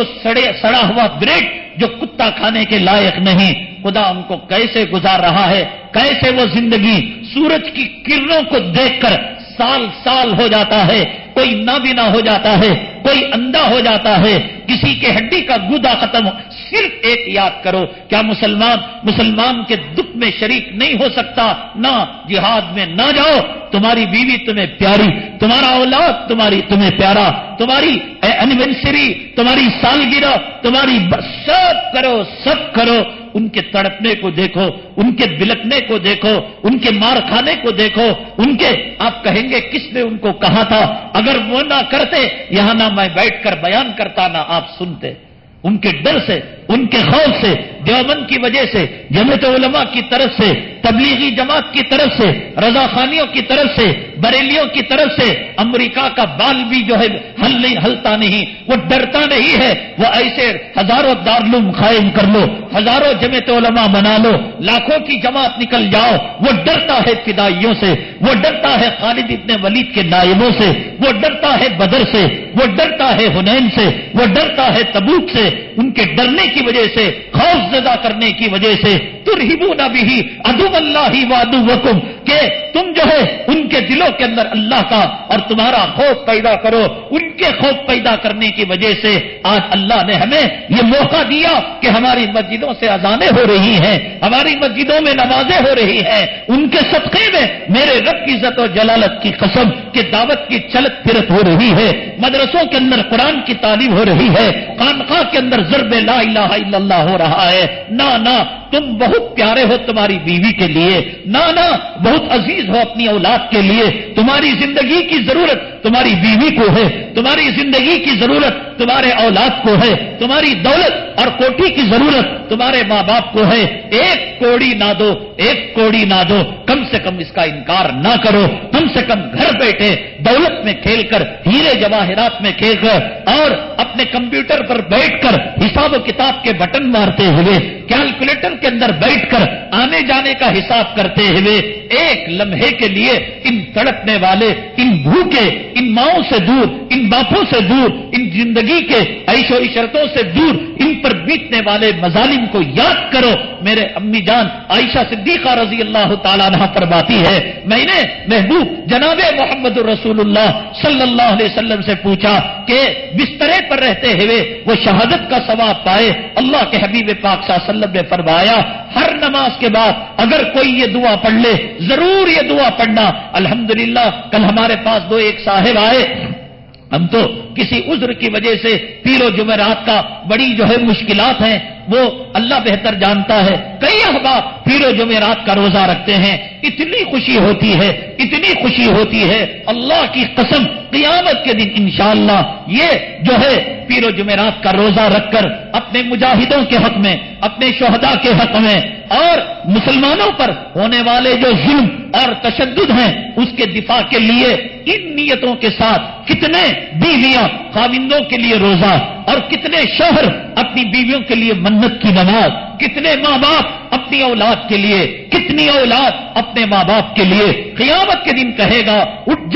सड़ा हुआ ब्रेड जो कुत्ता खाने के लायक नहीं, खुदा उनको कैसे गुजार रहा है, कैसे वो जिंदगी सूरज की किरणों को देखकर साल साल हो जाता है, कोई नाबीना हो जाता है, कोई अंधा हो जाता है, किसी के हड्डी का गुदा खत्म हो। सिर्फ एक याद करो, क्या मुसलमान के दुख में शरीक नहीं हो सकता? ना जिहाद में ना जाओ, तुम्हारी बीवी तुम्हें प्यारी, तुम्हारा औलाद तुम्हें प्यारा, तुम्हारी एनिवर्सरी, तुम्हारी सालगिरह, तुम्हारी सब करो, उनके तड़पने को देखो, उनके बिलखने को देखो, उनके मार खाने को देखो, उनके आप कहेंगे किसने उनको कहा था, अगर वो ना करते यहां ना मैं बैठकर बयान करता ना आप सुनते। उनके डर से, उनके खौफ से, देवबंद की वजह से, जमीयत उलमा की तरफ से, तबलीगी जमात की तरफ से, रजाखानियों की तरफ से, बरेलियों की तरफ से अमेरिका का बाल भी जो है हलता नहीं, वो डरता नहीं है। वो ऐसे हजारों दारुलूम कायम कर लो, हजारों जमीयत उलमा बना लो, लाखों की जमात निकल जाओ, वो डरता है फिदाइयों से, वो डरता है खालिद इब्न वलीद के नायबों से, वो डरता है बदर से, वो डरता है हुनैन से, वो डरता है तबूक से। उनके डरने की वजह से, खौफ ज़दा करने की वजह से, तुरहिबूना बिही अदुवल्लाहि व अदुवकुम, के तुम जो है उनके दिलों के अंदर अल्लाह का और तुम्हारा खौफ पैदा करो। उनके खौफ पैदा करने की वजह से आज अल्लाह ने हमें ये मौका दिया कि हमारी मस्जिदों से अजानें हो रही हैं, हमारी मस्जिदों में नमाजें हो रही हैं। उनके सदक़े में मेरे रब की इज्जत और जलालत की कसम के दावत की चलत फिरत हो रही है, मदरसों के अंदर कुरान की तालीम हो रही है, खानका के अंदर ज़र्बे ला इलाहा इल्लल्लाह हो रहा है। ना तुम बहुत प्यारे हो तुम्हारी बीवी के लिए, ना बहुत अजीज हो अपनी औलाद के लिए, तुम्हारी जिंदगी की जरूरत तुम्हारी बीवी को है, तुम्हारी जिंदगी की जरूरत तुम्हारे औलाद को है, तुम्हारी दौलत और कोठी की जरूरत तुम्हारे माँ बाप को है। एक कोड़ी ना दो, कम से कम इसका इनकार ना करो, कम से कम घर बैठे दौलत में खेलकर, हीरे जवाहरात में खेलकर, और अपने कंप्यूटर पर बैठकर हिसाब किताब के बटन मारते हुए, कैलकुलेटर के अंदर बैठकर आने जाने का हिसाब करते हुए, एक लम्हे के लिए इन तड़पने वाले, इन भूखे, इन माओं से दूर, इन बापों से दूर, इन जिंदगी के ऐशो इशरतों से दूर, इन पर बीतने वाले मजालिम को याद करो। मेरे अम्मी जान आयशा सिद्दीका रजी अल्लाह ताला अन्हा फरमाती है, मैंने महबूब जनाबे मोहम्मद रसूलुल्लाह सल्लल्लाहु अलैहि वसल्लम से पूछा कि बिस्तरे पर रहते हुए वो शहादत का सवाब पाए। अल्लाह के हबीब पाक सल्लल्लाहु अलैहि वसल्लम ने फरमाया, हर नमाज के बाद अगर कोई ये दुआ पढ़ ले, जरूर ये दुआ पढ़ना। अल्हम्दुलिल्लाह कल हमारे पास दो एक साहिब आए, हम तो किसी उज्र की वजह से पीरो जुमेरात का बड़ी जो है मुश्किलात हैं, वो अल्लाह बेहतर जानता है, कई अहबाब पीरो जुमेरात का रोजा रखते हैं, इतनी खुशी होती है, इतनी खुशी होती है। अल्लाह की कसम क़ियामत के दिन इंशाअल्लाह ये जो है पीरो जुमेरात का रोजा रखकर अपने मुजाहिदों के हक में, अपने शोहदा के हक में और मुसलमानों पर होने वाले जो जुल्म और तशद्दुद हैं उसके दिफा के लिए इन नियतों के साथ कितने बीवियां खाविंदों के लिए रोजा और कितने शोहर अपनी बीवियों के लिए मन्नत की नमाज, कितने माँ बाप अपनी औलाद के लिए, कितनी औलाद अपने माँ बाप के लिए। क़ियामत के दिन कहेगा उठ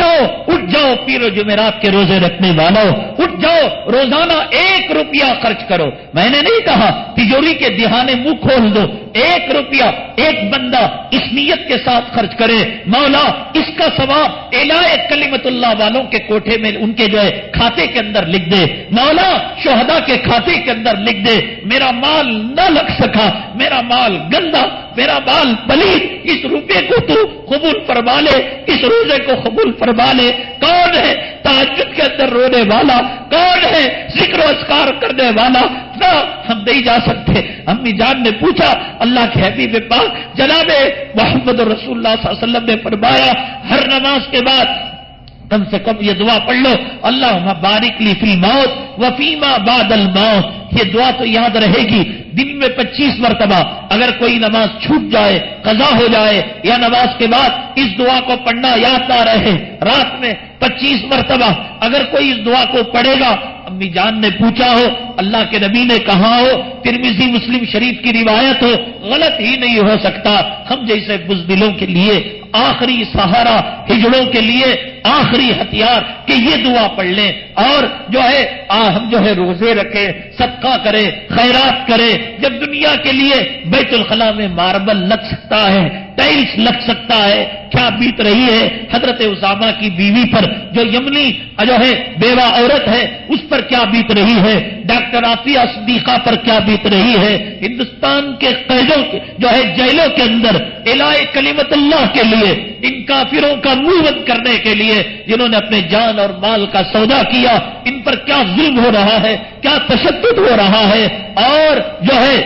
जाओ पीरो जुमेरात के रोजे रखने वालों, उठ जाओ, रोजाना 1 रुपया खर्च करो। मैंने नहीं कहा तिजोरी के दिहाने मुंह खोल दो, 1 रुपया एक बंदा इस नीयत के साथ खर्च करे मौला इसका सवाब एलाए कलिमतुल्लाह वालों के कोठे में उनके जो है खाते के अंदर लिख दे मौला, शोहदा के खाते के अंदर लिख दे मेरा माल न लग सका, मेरा माल गंदा, मेरा माल पलीत, इस रुपये को तू कबूल फरमा ले, इस रोजे को कबूल फरमा ले। कौन है ताज्जुब के अंदर रोने वाला, कौन है जिक्र अस्कार करने वाला? ना हम नहीं जा सकते। अम्मी जान ने पूछा अल्लाह के हबीब पाक जनाबे मोहम्मद रसूलुल्लाह सल्लल्लाहु अलैहि वसल्लम ने फरमाया हर नमाज के बाद कम से कम ये दुआ पढ़ लो अल्लाहुम्मा बारिक ली फिल मौत व फीमा बादल मौत। ये दुआ तो याद रहेगी दिन में 25 मरतबा। अगर कोई नमाज छूट जाए, कज़ा हो जाए या नमाज के बाद इस दुआ को पढ़ना याद ना रहे, रात में 25 मरतबा अगर कोई इस दुआ को पढ़ेगा। अम्मी जान ने पूछा हो अल्लाह के नबी ने कहा हो, तिरमिज़ी मुस्लिम शरीफ की रिवायत हो, गलत ही नहीं हो सकता। हम जैसे बुज़दिलों के लिए आखिरी सहारा, हिजड़ों के लिए आखिरी हथियार कि ये दुआ पढ़ लें और जो है हम जो है रोजे रखें, सदका करें, खैरात करें। जब दुनिया के लिए बैतुल खला में मार्बल लग सकता है, टाइल्स लग सकता है, क्या बीत रही है हजरत उसामा की बीवी पर जो यमनी जो है बेवा औरत है उस पर क्या बीत रही है, डॉक्टर आफिया सिद्दीका पर क्या बीत रही है। हिंदुस्तान के कैदों जो है जेलों के अंदर इलाए कलिमतुल्लाह के लिए इन काफिरों का मुंह बंद करने के लिए जिन्होंने अपने जान और माल का सौदा किया इन पर क्या जुल्म हो रहा है, क्या तशद्दुद हो रहा है। और जो है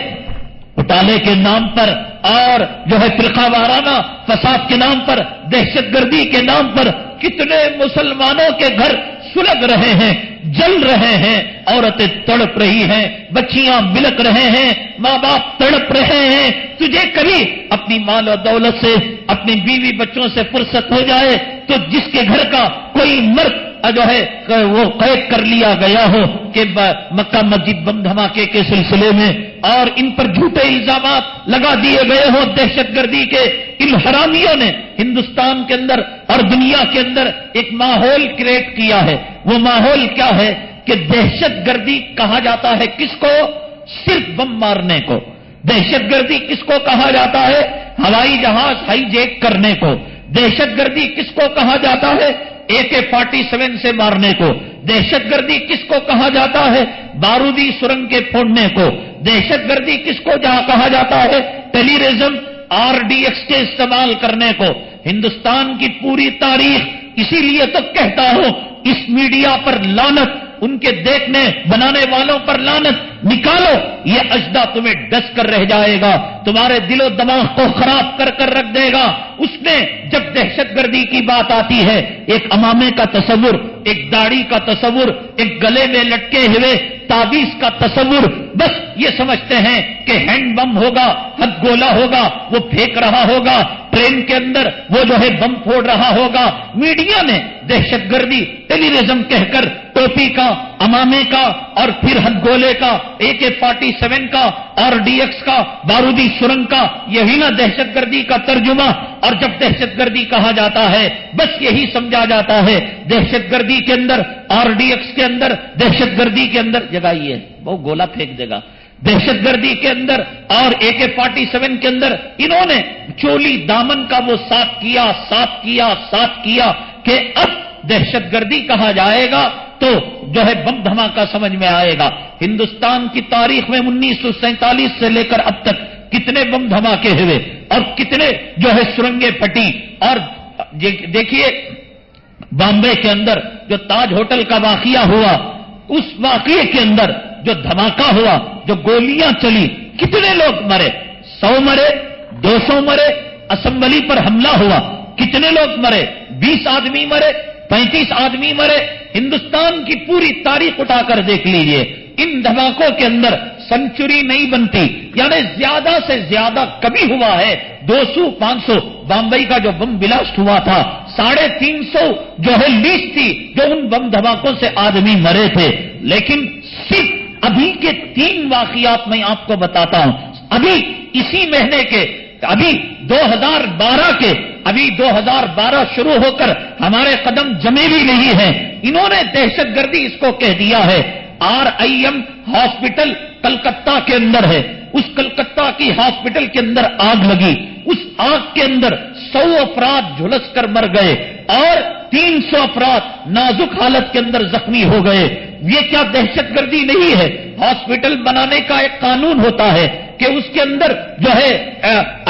घोटाले के नाम पर और जो है फिरका वाराना फसाद के नाम पर, दहशतगर्दी के नाम पर कितने मुसलमानों के घर सुलग रहे हैं, जल रहे हैं, औरतें तड़प रही हैं, बच्चियां बिलक रहे हैं, माँ बाप तड़प रहे हैं। तुझे कभी अपनी माल और दौलत से, अपनी बीवी बच्चों से फुर्सत हो जाए तो जिसके घर का कोई मर्द जो है वो कैद कर लिया गया हो कि मक्का मस्जिद बम धमाके के सिलसिले में और इन पर झूठे इल्जाम लगा दिए गए हो दहशतगर्दी के, इन हरामियों ने हिंदुस्तान के अंदर और दुनिया के अंदर एक माहौल क्रिएट किया है। वो माहौल क्या है कि दहशतगर्दी कहा जाता है किसको? सिर्फ बम मारने को। दहशतगर्दी किसको कहा जाता है? हवाई जहाज हाईजेक करने को। दहशतगर्दी किसको कहा जाता है? AK-47 से मारने को। दहशतगर्दी किसको कहा जाता है? बारूदी सुरंग के फोड़ने को। दहशतगर्दी किसको कहा जाता है? टेररिज्म RDX के इस्तेमाल करने को। हिंदुस्तान की पूरी तारीख, इसीलिए तो कहता हूं इस मीडिया पर लानत, उनके देखने बनाने वालों पर लानत, निकालो ये अजदा तुम्हें डस कर रह जाएगा, तुम्हारे दिलो दिमाग को खराब कर रख देगा। उसने जब दहशतगर्दी की बात आती है एक अमामे का तस्वुर, एक दाढ़ी का तस्वुर, एक गले में लटके हुए ताबीज का तस्वुर, बस ये समझते हैं कि हैंड बम होगा, हथ गोला होगा, वो फेंक रहा होगा, ट्रेन के अंदर वो जो है बम फोड़ रहा होगा। मीडिया ने दहशतगर्दी टेररिज्म कहकर टोपी का, अमामे का और फिर हथ गोले का, AK-47 का, RDX का, बारूदी सुरंग का, यही ना दहशतगर्दी का तर्जुमा। और जब दहशतगर्दी कहा जाता है बस यही समझा जाता है दहशतगर्दी के अंदर, RDX के अंदर, दहशतगर्दी के अंदर जगह ये वो गोला फेंक देगा, दहशतगर्दी के अंदर और AK-47 के अंदर इन्होंने चोली दामन का वो साफ किया कि अब दहशतगर्दी कहा जाएगा तो जो है बम धमाका समझ में आएगा। हिंदुस्तान की तारीख में 1947 से लेकर अब तक कितने बम धमाके हुए और कितने जो है सुरंगें फटी। और देखिए बॉम्बे के अंदर जो ताज होटल का वाकया हुआ, उस वाकये के अंदर जो धमाका हुआ, जो गोलियां चली, कितने लोग मरे? 100 मरे, 200 मरे, असेंबली पर हमला हुआ, कितने लोग मरे? 20 आदमी मरे, 35 आदमी मरे। हिंदुस्तान की पूरी तारीख उठाकर देख लीजिए, इन धमाकों के अंदर सेंचुरी नहीं बनती, यानी ज्यादा से ज्यादा कभी हुआ है 200-500। बम्बई का जो बम ब्लास्ट हुआ था 350 जो है लीज थी जो उन बम धमाकों से आदमी मरे थे। लेकिन सिर्फ अभी के 3 वाकियात मैं आपको बताता हूं। अभी इसी महीने के, अभी 2012 के, अभी 2012 शुरू होकर हमारे कदम जमे भी नहीं हैं, इन्होंने दहशतगर्दी इसको कह दिया है। RIM हॉस्पिटल कलकत्ता के अंदर है, उस कलकत्ता की हॉस्पिटल के अंदर आग लगी, उस आग के अंदर 100 अफराद झुलस कर मर गए और 300 अफराद नाजुक हालत के अंदर जख्मी हो गए। ये क्या दहशतगर्दी नहीं है? हॉस्पिटल बनाने का एक कानून होता है कि उसके अंदर जो है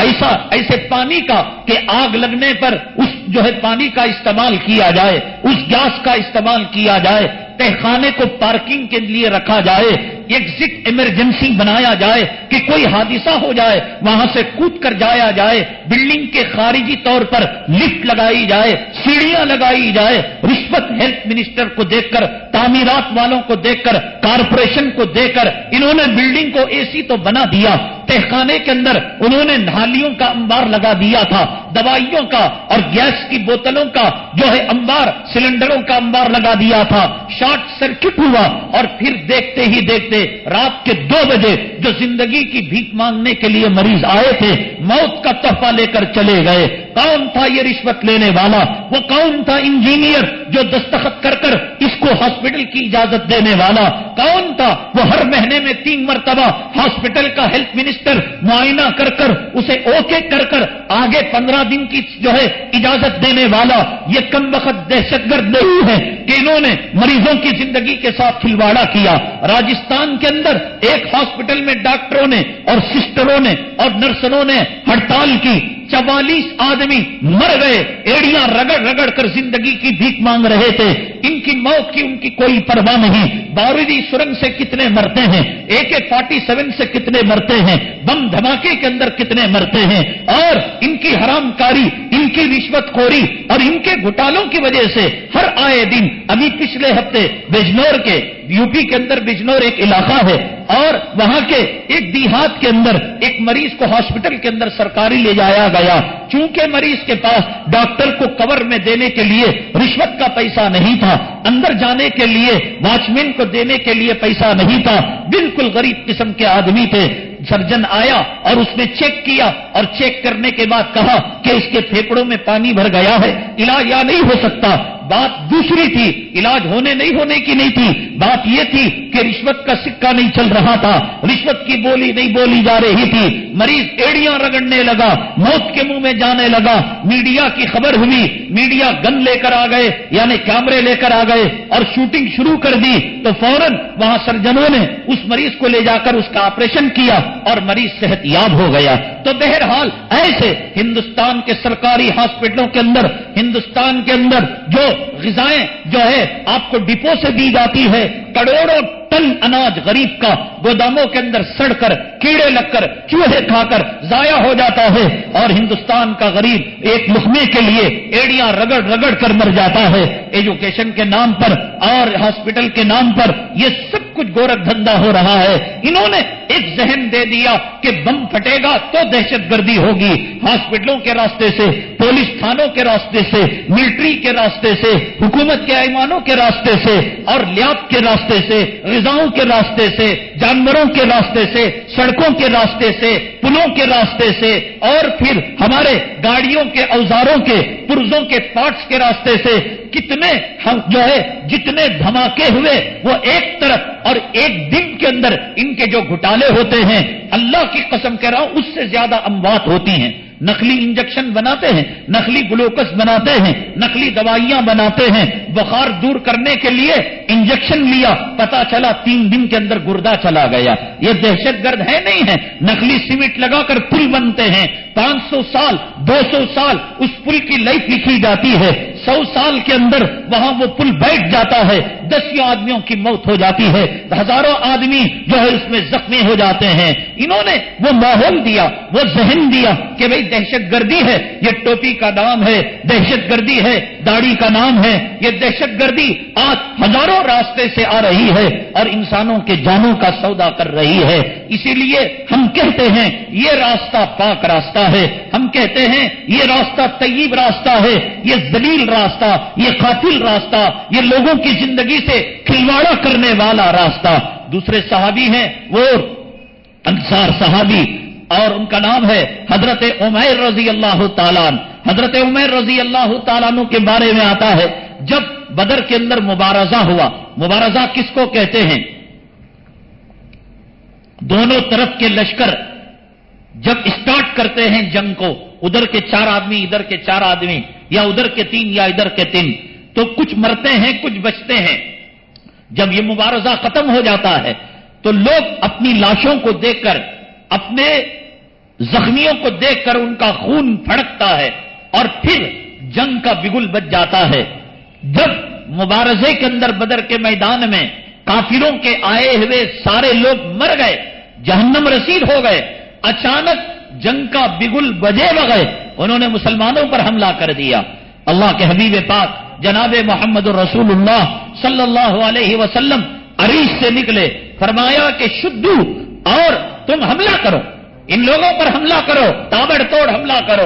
ऐसा ऐसे पानी का कि आग लगने पर उस जो है पानी का इस्तेमाल किया जाए, उस गैस का इस्तेमाल किया जाए, तहखाने को पार्किंग के लिए रखा जाए, एग्जिट इमरजेंसी बनाया जाए कि कोई हादसा हो जाए वहां से कूद कर जाया जाए, बिल्डिंग के खारिजी तौर पर लिफ्ट लगाई जाए, सीढ़ियां लगाई जाए। रिश्वत हेल्थ मिनिस्टर को देखकर, तामीरात वालों को देखकर, कारपोरेशन को देखकर इन्होंने बिल्डिंग को AC तो बना दिया, तहखाने के अंदर उन्होंने नालियों का अंबार लगा दिया था, दवाइयों का और गैस की बोतलों का जो है अंबार, सिलेंडरों का अंबार लगा दिया था। शॉर्ट सर्किट हुआ और फिर देखते ही देखते रात के 2 बजे जो जिंदगी की भीख मांगने के लिए मरीज आए थे मौत का तोहफा लेकर चले गए। कौन था ये रिश्वत लेने वाला? वो कौन था इंजीनियर जो दस्तखत कर कर इसको हॉस्पिटल की इजाजत देने वाला? कौन था वो हर महीने में 3 मरतबा हॉस्पिटल का हेल्थ मिनिस्टर मुआयना कर कर उसे ओके कर कर आगे 15 दिन की जो है इजाजत देने वाला? ये कमबख्त दहशतगर्द नहीं है कि इन्होंने मरीजों की जिंदगी के साथ खिलवाड़ा किया। राजस्थान के अंदर एक हॉस्पिटल में डॉक्टरों ने और सिस्टरों ने और नर्सरों ने हड़ताल की, 44 आदमी मर गए, एड़ियां रगड़ रगड़ कर जिंदगी की भीख मांग रहे थे, इनकी मौत की उनकी कोई परवाह नहीं। बारूदी सुरंग से कितने मरते हैं, AK-47 से कितने मरते हैं, बम धमाके के अंदर कितने मरते हैं, और इनकी हरामकारी, इनकी रिश्वतखोरी और इनके घोटालों की वजह से हर आए दिन, अभी पिछले हफ्ते बिजनौर के, यूपी के अंदर बिजनौर एक इलाका है और वहां के एक देहात के अंदर एक मरीज को हॉस्पिटल के अंदर सरकारी ले जाया गया, चूंकि मरीज के पास डॉक्टर को कवर में देने के लिए रिश्वत का पैसा नहीं था, अंदर जाने के लिए वॉचमैन को देने के लिए पैसा नहीं था, बिल्कुल गरीब किस्म के आदमी थे। सर्जन आया और उसने चेक किया और चेक करने के बाद कहा कि उसके फेफड़ों में पानी भर गया है, इलाज या नहीं हो सकता। बात दूसरी थी, इलाज होने नहीं होने की नहीं थी, बात यह थी कि रिश्वत का सिक्का नहीं चल रहा था, रिश्वत की बोली नहीं बोली जा रही थी। मरीज एड़ियां रगड़ने लगा, मौत के मुंह में जाने लगा, मीडिया की खबर हुई, मीडिया गन लेकर आ गए, यानी कैमरे लेकर आ गए और शूटिंग शुरू कर दी, तो फौरन वहां सर्जनों ने उस मरीज को ले जाकर उसका ऑपरेशन किया और मरीज सेहतयाब हो गया। तो बहरहाल ऐसे हिंदुस्तान के सरकारी हॉस्पिटलों के अंदर, हिंदुस्तान के अंदर जो ग़िज़ाएं जो है आपको डिपो से दी जाती है, करोड़ों टन अनाज गरीब का गोदामों के अंदर सड़कर, कीड़े लगकर, चूहे खाकर जाया हो जाता है और हिंदुस्तान का गरीब एक लुकमे के लिए एड़ियां रगड़ रगड़ कर मर जाता है। एजुकेशन के नाम पर और हॉस्पिटल के नाम पर ये सब कुछ गोरखधंधा हो रहा है। इन्होंने एक जहन दे दिया कि बम फटेगा तो दहशतगर्दी होगी, हॉस्पिटलों के रास्ते से, पुलिस थानों के रास्ते से, मिलिट्री के रास्ते से, हुकूमत के ऐवानों के रास्ते से और लियात के रास्ते से, ग़िज़ाओं के रास्ते से, जानवरों के रास्ते से, सड़कों के रास्ते से, पुलों के रास्ते से और फिर हमारे गाड़ियों के, औजारों के, पुर्जों के पार्ट्स के रास्ते से कितने जो है जितने धमाके हुए वो एक तरफ, और एक दिन के अंदर इनके जो घोटाले होते हैं अल्लाह की कसम कह रहा हूं उससे ज्यादा अमवात होती हैं। नकली इंजेक्शन बनाते हैं, नकली ग्लूकोस बनाते हैं, नकली दवाइयां बनाते हैं, बुखार दूर करने के लिए इंजेक्शन लिया, पता चला 3 दिन के अंदर गुर्दा चला गया। ये दहशतगर्द है नहीं है? नकली सीमेंट लगाकर पुल बनते हैं, 500 साल 200 साल उस पुल की लाइफ लिखी जाती है, 100 साल के अंदर वहां वो पुल बैठ जाता है, 10 आदमियों की मौत हो जाती है, हजारों आदमी जो है उसमें जख्मी हो जाते हैं। इन्होंने वो माहौल दिया, वो जहन दिया कि भाई दहशतगर्दी है, ये टोपी का नाम है, दहशतगर्दी है, दाढ़ी का नाम है, ये दहशतगर्दी आज हजारों रास्ते से आ रही है और इंसानों के जानों का सौदा कर रही है। इसीलिए हम कहते हैं ये रास्ता पाक रास्ता है, हम कहते हैं ये रास्ता तय्यब रास्ता है, ये जलील रास्ता, ये कातिल रास्ता, ये लोगों की जिंदगी से खिलवाड़ा करने वाला रास्ता। दूसरे सहाबी हैं वो अंसार सहाबी और उनका नाम है हजरत उमैर रजी अल्लाह ताला। हजरत उमैर रजी अल्लाह ताला के बारे में आता है जब बदर के अंदर मुबारजा हुआ। मुबारजा किसको कहते हैं? दोनों तरफ के लश्कर जब स्टार्ट करते हैं जंग को, उधर के 4 आदमी इधर के 4 आदमी, या उधर के 3 या इधर के 3, तो कुछ मरते हैं कुछ बचते हैं। जब ये मुबारजा खत्म हो जाता है तो लोग अपनी लाशों को देखकर, अपने जख्मियों को देखकर उनका खून फड़कता है और फिर जंग का बिगुल बज जाता है। जब मुबारजे के अंदर बदर के मैदान में काफिरों के आए हुए सारे लोग मर गए, जहन्नम रसीद हो गए, अचानक जंग का बिगुल बजे बगैर उन्होंने मुसलमानों पर हमला कर दिया। अल्लाह के हबीब पाक जनाबे मोहम्मद रसूलुल्लाह सल्लल्लाहु अलैहि वसल्लम अरीश से निकले, फरमाया कि शुद्धू और तुम हमला करो, इन लोगों पर हमला करो, ताबड़तोड़ हमला करो।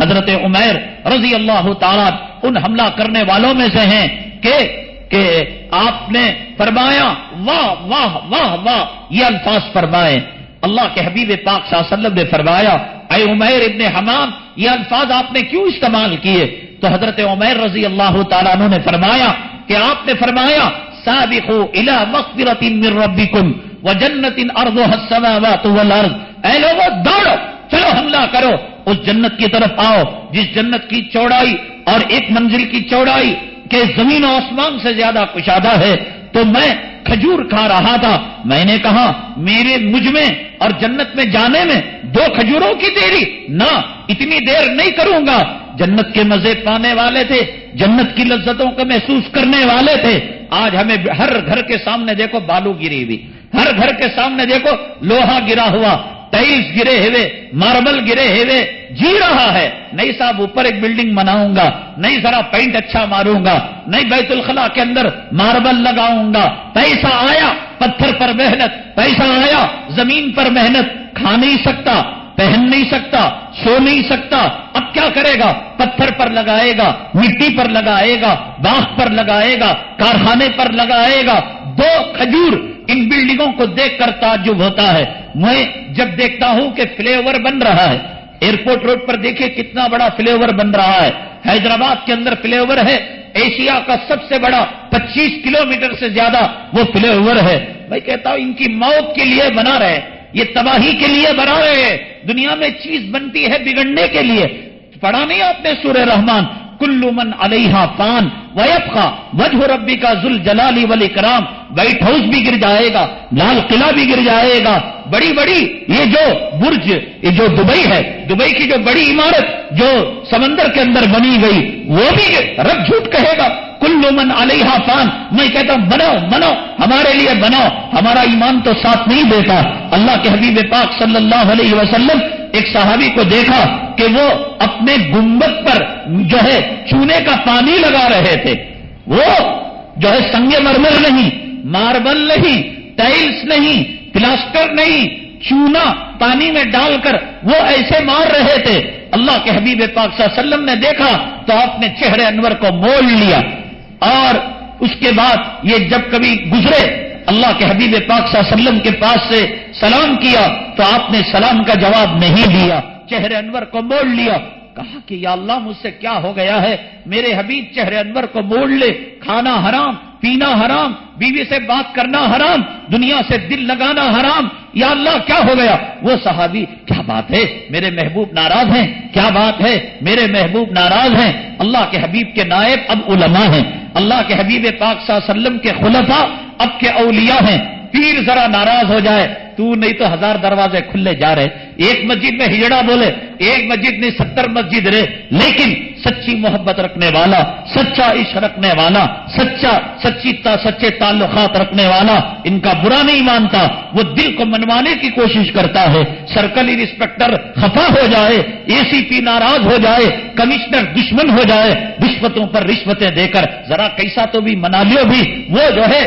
हजरत उमैर रजी अल्लाह ताला उन हमला करने वालों में से हैं कि आपने फरमाया वाह वाह वाह वाह, ये अल्फाज फरमाए। अल्लाह के हबीब पाक सल्लल्लाहु अलैहि वसल्लम ने फरमाया ऐ उमैर इब्ने हमाम, ये अल्फाज आपने क्यों इस्तेमाल किए? तो हजरत उमैर रजी अल्लाह ताला अन्हु ने फरमाया कि आपने फरमाया साबिकू इला मग़फ़िरतिन मिन रब्बिकुम व जन्नतिन अर्ज़ुहा अस्समावातु वल अर्ज़, ऐ लोगों दौड़ो, चलो हमला करो, उस जन्नत की तरफ आओ जिस जन्नत की चौड़ाई और एक मंजिल की चौड़ाई के जमीन और आसमान से ज्यादा कुशादा है। तो मैं खजूर खा रहा था, मैंने कहा मेरे मुझमें और जन्नत में जाने में 2 खजूरों की देरी ना, इतनी देर नहीं करूंगा। जन्नत के मजे पाने वाले थे, जन्नत की लज्जतों को महसूस करने वाले थे। आज हमें हर घर के सामने देखो बालू गिरी हुई, हर घर के सामने देखो लोहा गिरा हुआ, टाइल्स गिरे हुए, मार्बल गिरे हुए, जी रहा है नहीं साहब ऊपर एक बिल्डिंग बनाऊंगा, नहीं जरा पेंट अच्छा मारूंगा, नहीं बैतुलखला के अंदर मार्बल लगाऊंगा। पैसा आया पत्थर पर मेहनत, पैसा आया जमीन पर मेहनत, खा नहीं सकता, पहन नहीं सकता, सो नहीं सकता, अब क्या करेगा? पत्थर पर लगाएगा, मिट्टी पर लगाएगा, बांस पर लगाएगा, कारखाने पर लगाएगा। 2 खजूर, इन बिल्डिंगों को देखकर ताज्जुब होता है। मैं जब देखता हूं कि फ्लाईओवर बन रहा है, एयरपोर्ट रोड पर देखिए कितना बड़ा फ्लाईओवर बन रहा है, हैदराबाद के अंदर फ्लाईओवर है, एशिया का सबसे बड़ा 25 किलोमीटर से ज्यादा वो फ्लाईओवर है। मैं कहता हूं इनकी मौत के लिए बना रहे, ये तबाही के लिए बना रहे हैं। दुनिया में चीज बनती है बिगड़ने के लिए। पढ़ा नहीं आपने सूरह रहमान, कुल्लू मन अलैहा फान व यब्का वजह रब्बिका जुल जलाली वल इकराम। व्हाइट हाउस भी गिर जाएगा, लाल किला भी गिर जाएगा, बड़ी बड़ी ये जो बुर्ज, ये जो दुबई है, दुबई की जो बड़ी इमारत जो समंदर के अंदर बनी गई वो भी रब झूठ कहेगा, कुल्लू मन अलैहा फान। मैं कहता हूं बनाओ बनाओ, हमारे लिए बनाओ, हमारा ईमान तो साथ नहीं देता। अल्लाह के हबीब पाक सल्लल्लाहु अलैहि वसल्लम एक सहाबी को देखा कि वो अपने गुंबद पर जो है चूने का पानी लगा रहे थे। वो जो है संगे मरमर नहीं, मार्बल नहीं, टाइल्स नहीं, प्लास्टर नहीं, चूना पानी में डालकर वो ऐसे मार रहे थे। अल्लाह के हबीब पाक सल्लल्लाहु अलैहि वसल्लम ने देखा तो अपने चेहरे अनवर को मोड़ लिया। और उसके बाद ये जब कभी गुजरे अल्लाह के हबीब पाक सल्लल्लाहु अलैहि वसल्लम के पास से सलाम किया तो आपने सलाम का जवाब नहीं दिया, चेहरे अनवर को मोड़ लिया। कहा कि या अल्लाह मुझसे क्या हो गया है, मेरे हबीब चेहरे अनवर को मोड़ ले। खाना हराम, पीना हराम, बीवी से बात करना हराम, दुनिया से दिल लगाना हराम, या अल्लाह क्या हो गया? वो सहाबी, क्या बात है मेरे महबूब नाराज हैं, क्या बात है मेरे महबूब नाराज हैं। अल्लाह के हबीब के नायब अब उलमा हैं, अल्लाह के हबीब पाक सल्लल्लाहु अलैहि वसल्लम के खुलफा अब के औलिया हैं। पीर जरा नाराज हो जाए तू नहीं तो 1000 दरवाजे खुले जा रहे। एक मस्जिद में हिजड़ा बोले, एक मस्जिद नहीं 70 मस्जिद रहे, लेकिन सच्ची मोहब्बत रखने वाला, सच्चा इश्क रखने वाला, सच्चे ताल्लुकात रखने वाला इनका बुरा नहीं मानता, वो दिल को मनवाने की कोशिश करता है। सर्कल इंस्पेक्टर खफा हो जाए, एसीपी नाराज हो जाए, कमिश्नर दुश्मन हो जाए, रिश्वतों पर रिश्वतें देकर जरा कैसा तो भी मना लियो भी, वो जो है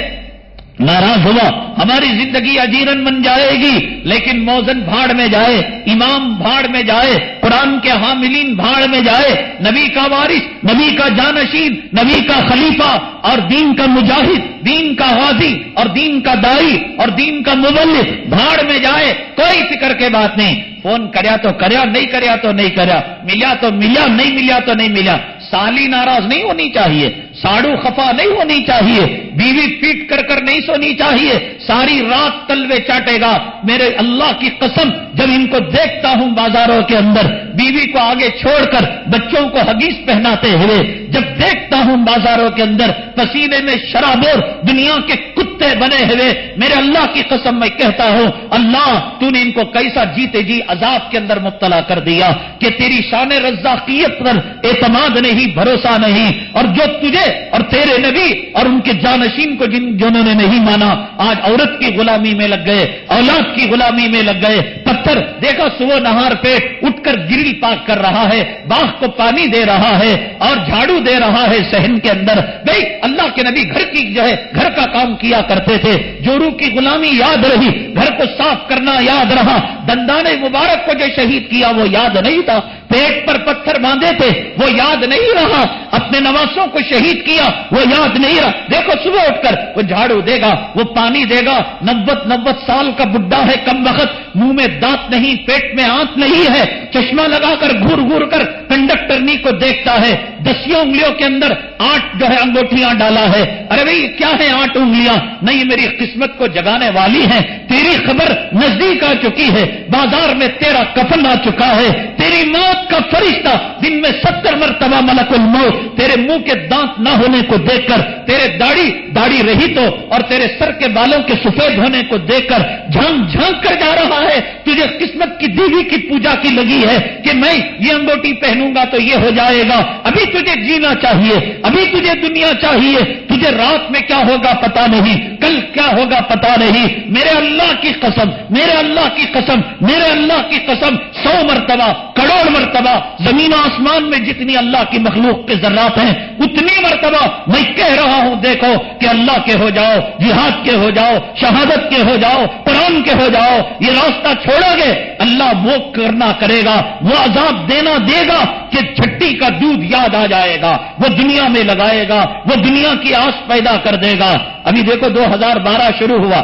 नाराज हुआ। हमारी जिंदगी अजीरन बन जाएगी, लेकिन मौजन भाड़ में जाए, इमाम भाड़ में जाए, कुरान के हामिलीन भाड़ में जाए, नबी का वारिस, नबी का जानशीन, नबी का खलीफा और दीन का मुजाहिद, दीन का गाजी और दीन का दाई और दीन का मुवल्लिद भाड़ में जाए, कोई फिक्र के बात नहीं। फोन करया तो करया, नहीं करया तो नहीं करया, मिला तो मिला, नहीं मिला तो नहीं मिला। साली नाराज नहीं होनी चाहिए, साड़ू खफा नहीं होनी चाहिए, बीवी पीट कर नहीं सोनी चाहिए, सारी रात तलवे चाटेगा। मेरे अल्लाह की कसम, जब इनको देखता हूं बाजारों के अंदर बीवी को आगे छोड़कर बच्चों को हगीज पहनाते हुए, जब देखता हूं बाजारों के अंदर पसीने में शराबोर दुनिया के कुत्ते बने हुए, मेरे अल्लाह की कसम मैं कहता हूं, अल्लाह तूने इनको कैसा जीते जी अजाब के अंदर मुब्तला कर दिया कि तेरी शान रज़ाकियत पर एतमाद नहीं, भरोसा नहीं। और जो तुझे और तेरे नबी और उनके जानशीन को जिन्होंने नहीं माना, आज औरत की गुलामी में लग गए, औलाद की गुलामी में लग गए। पत्थर देखा सुबह नहार पे उठकर गिरिल पाक कर रहा है, बाघ को पानी दे रहा है और झाड़ू दे रहा है सहन के अंदर। भाई अल्लाह के नबी घर की जो है घर का काम किया करते थे, जोरू की गुलामी याद रही, घर को साफ करना याद रहा, दंदाने मुबारक को जो शहीद किया वो याद नहीं था, पेट पर पत्थर बांधे थे वो याद नहीं रहा, अपने नवासों को शहीद किया वो याद नहीं रहा। देखो सुबह उठकर वो झाड़ू देगा, वो पानी देगा, 90 साल का बुड्ढा है, कम वक्त, मुंह में दांत नहीं, पेट में आंत नहीं है, चश्मा लगाकर घूर घूर कर कंडक्टरनी को देखता है, 10 उंगलियों के अंदर 8 जो है अंगूठियां डाला है। अरे भाई क्या है 8 उंगलियां? नहीं, मेरी किस्मत को जगाने वाली है, तेरी खबर नजदीक आ चुकी है, बाजार में तेरा कफन आ चुका है, तेरी मौत का फरिश्ता दिन में 70 मरतबा मलकुल मौत तेरे मुंह के दांत ना होने को देखकर, तेरे दाढ़ी रही तो और तेरे सर के बालों के सफेद होने को देखकर झांक कर जा रहा है। तुझे किस्मत की देवी की पूजा की लगी है कि मैं ये अंगूठी पहनूंगा तो ये हो जाएगा। अभी तुझे जीना चाहिए, अभी तुझे दुनिया चाहिए, तुझे रात में क्या होगा पता नहीं, कल क्या होगा पता नहीं। मेरे अल्लाह की कसम, मेरे अल्लाह की कसम, मेरे अल्लाह की कसम, 100 मरतबा, करोड़ मरतबा, जमीन आसमान में जितनी अल्लाह की मखलूक के जर्रात हैं उतनी मरतबा मैं कह रहा हूं, देखो कि अल्लाह के हो जाओ, जिहाद के हो जाओ, शहादत के हो जाओ, कुरान के हो जाओ। ये रास्ता छोड़ोगे अल्लाह वो करना करेगा, वो अजाब देना देगा कि छट्टी का दूध याद आ जाएगा, वो दुनिया में लगाएगा, वो दुनिया की आस पैदा कर देगा। अभी देखो 2012 शुरू हुआ,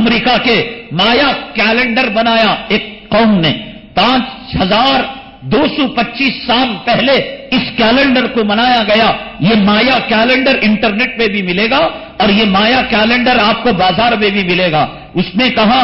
अमेरिका के माया कैलेंडर बनाया एक कौम ने, 5225 साल पहले इस कैलेंडर को मनाया गया। ये माया कैलेंडर इंटरनेट पे भी मिलेगा और ये माया कैलेंडर आपको बाजार में भी मिलेगा। उसने कहा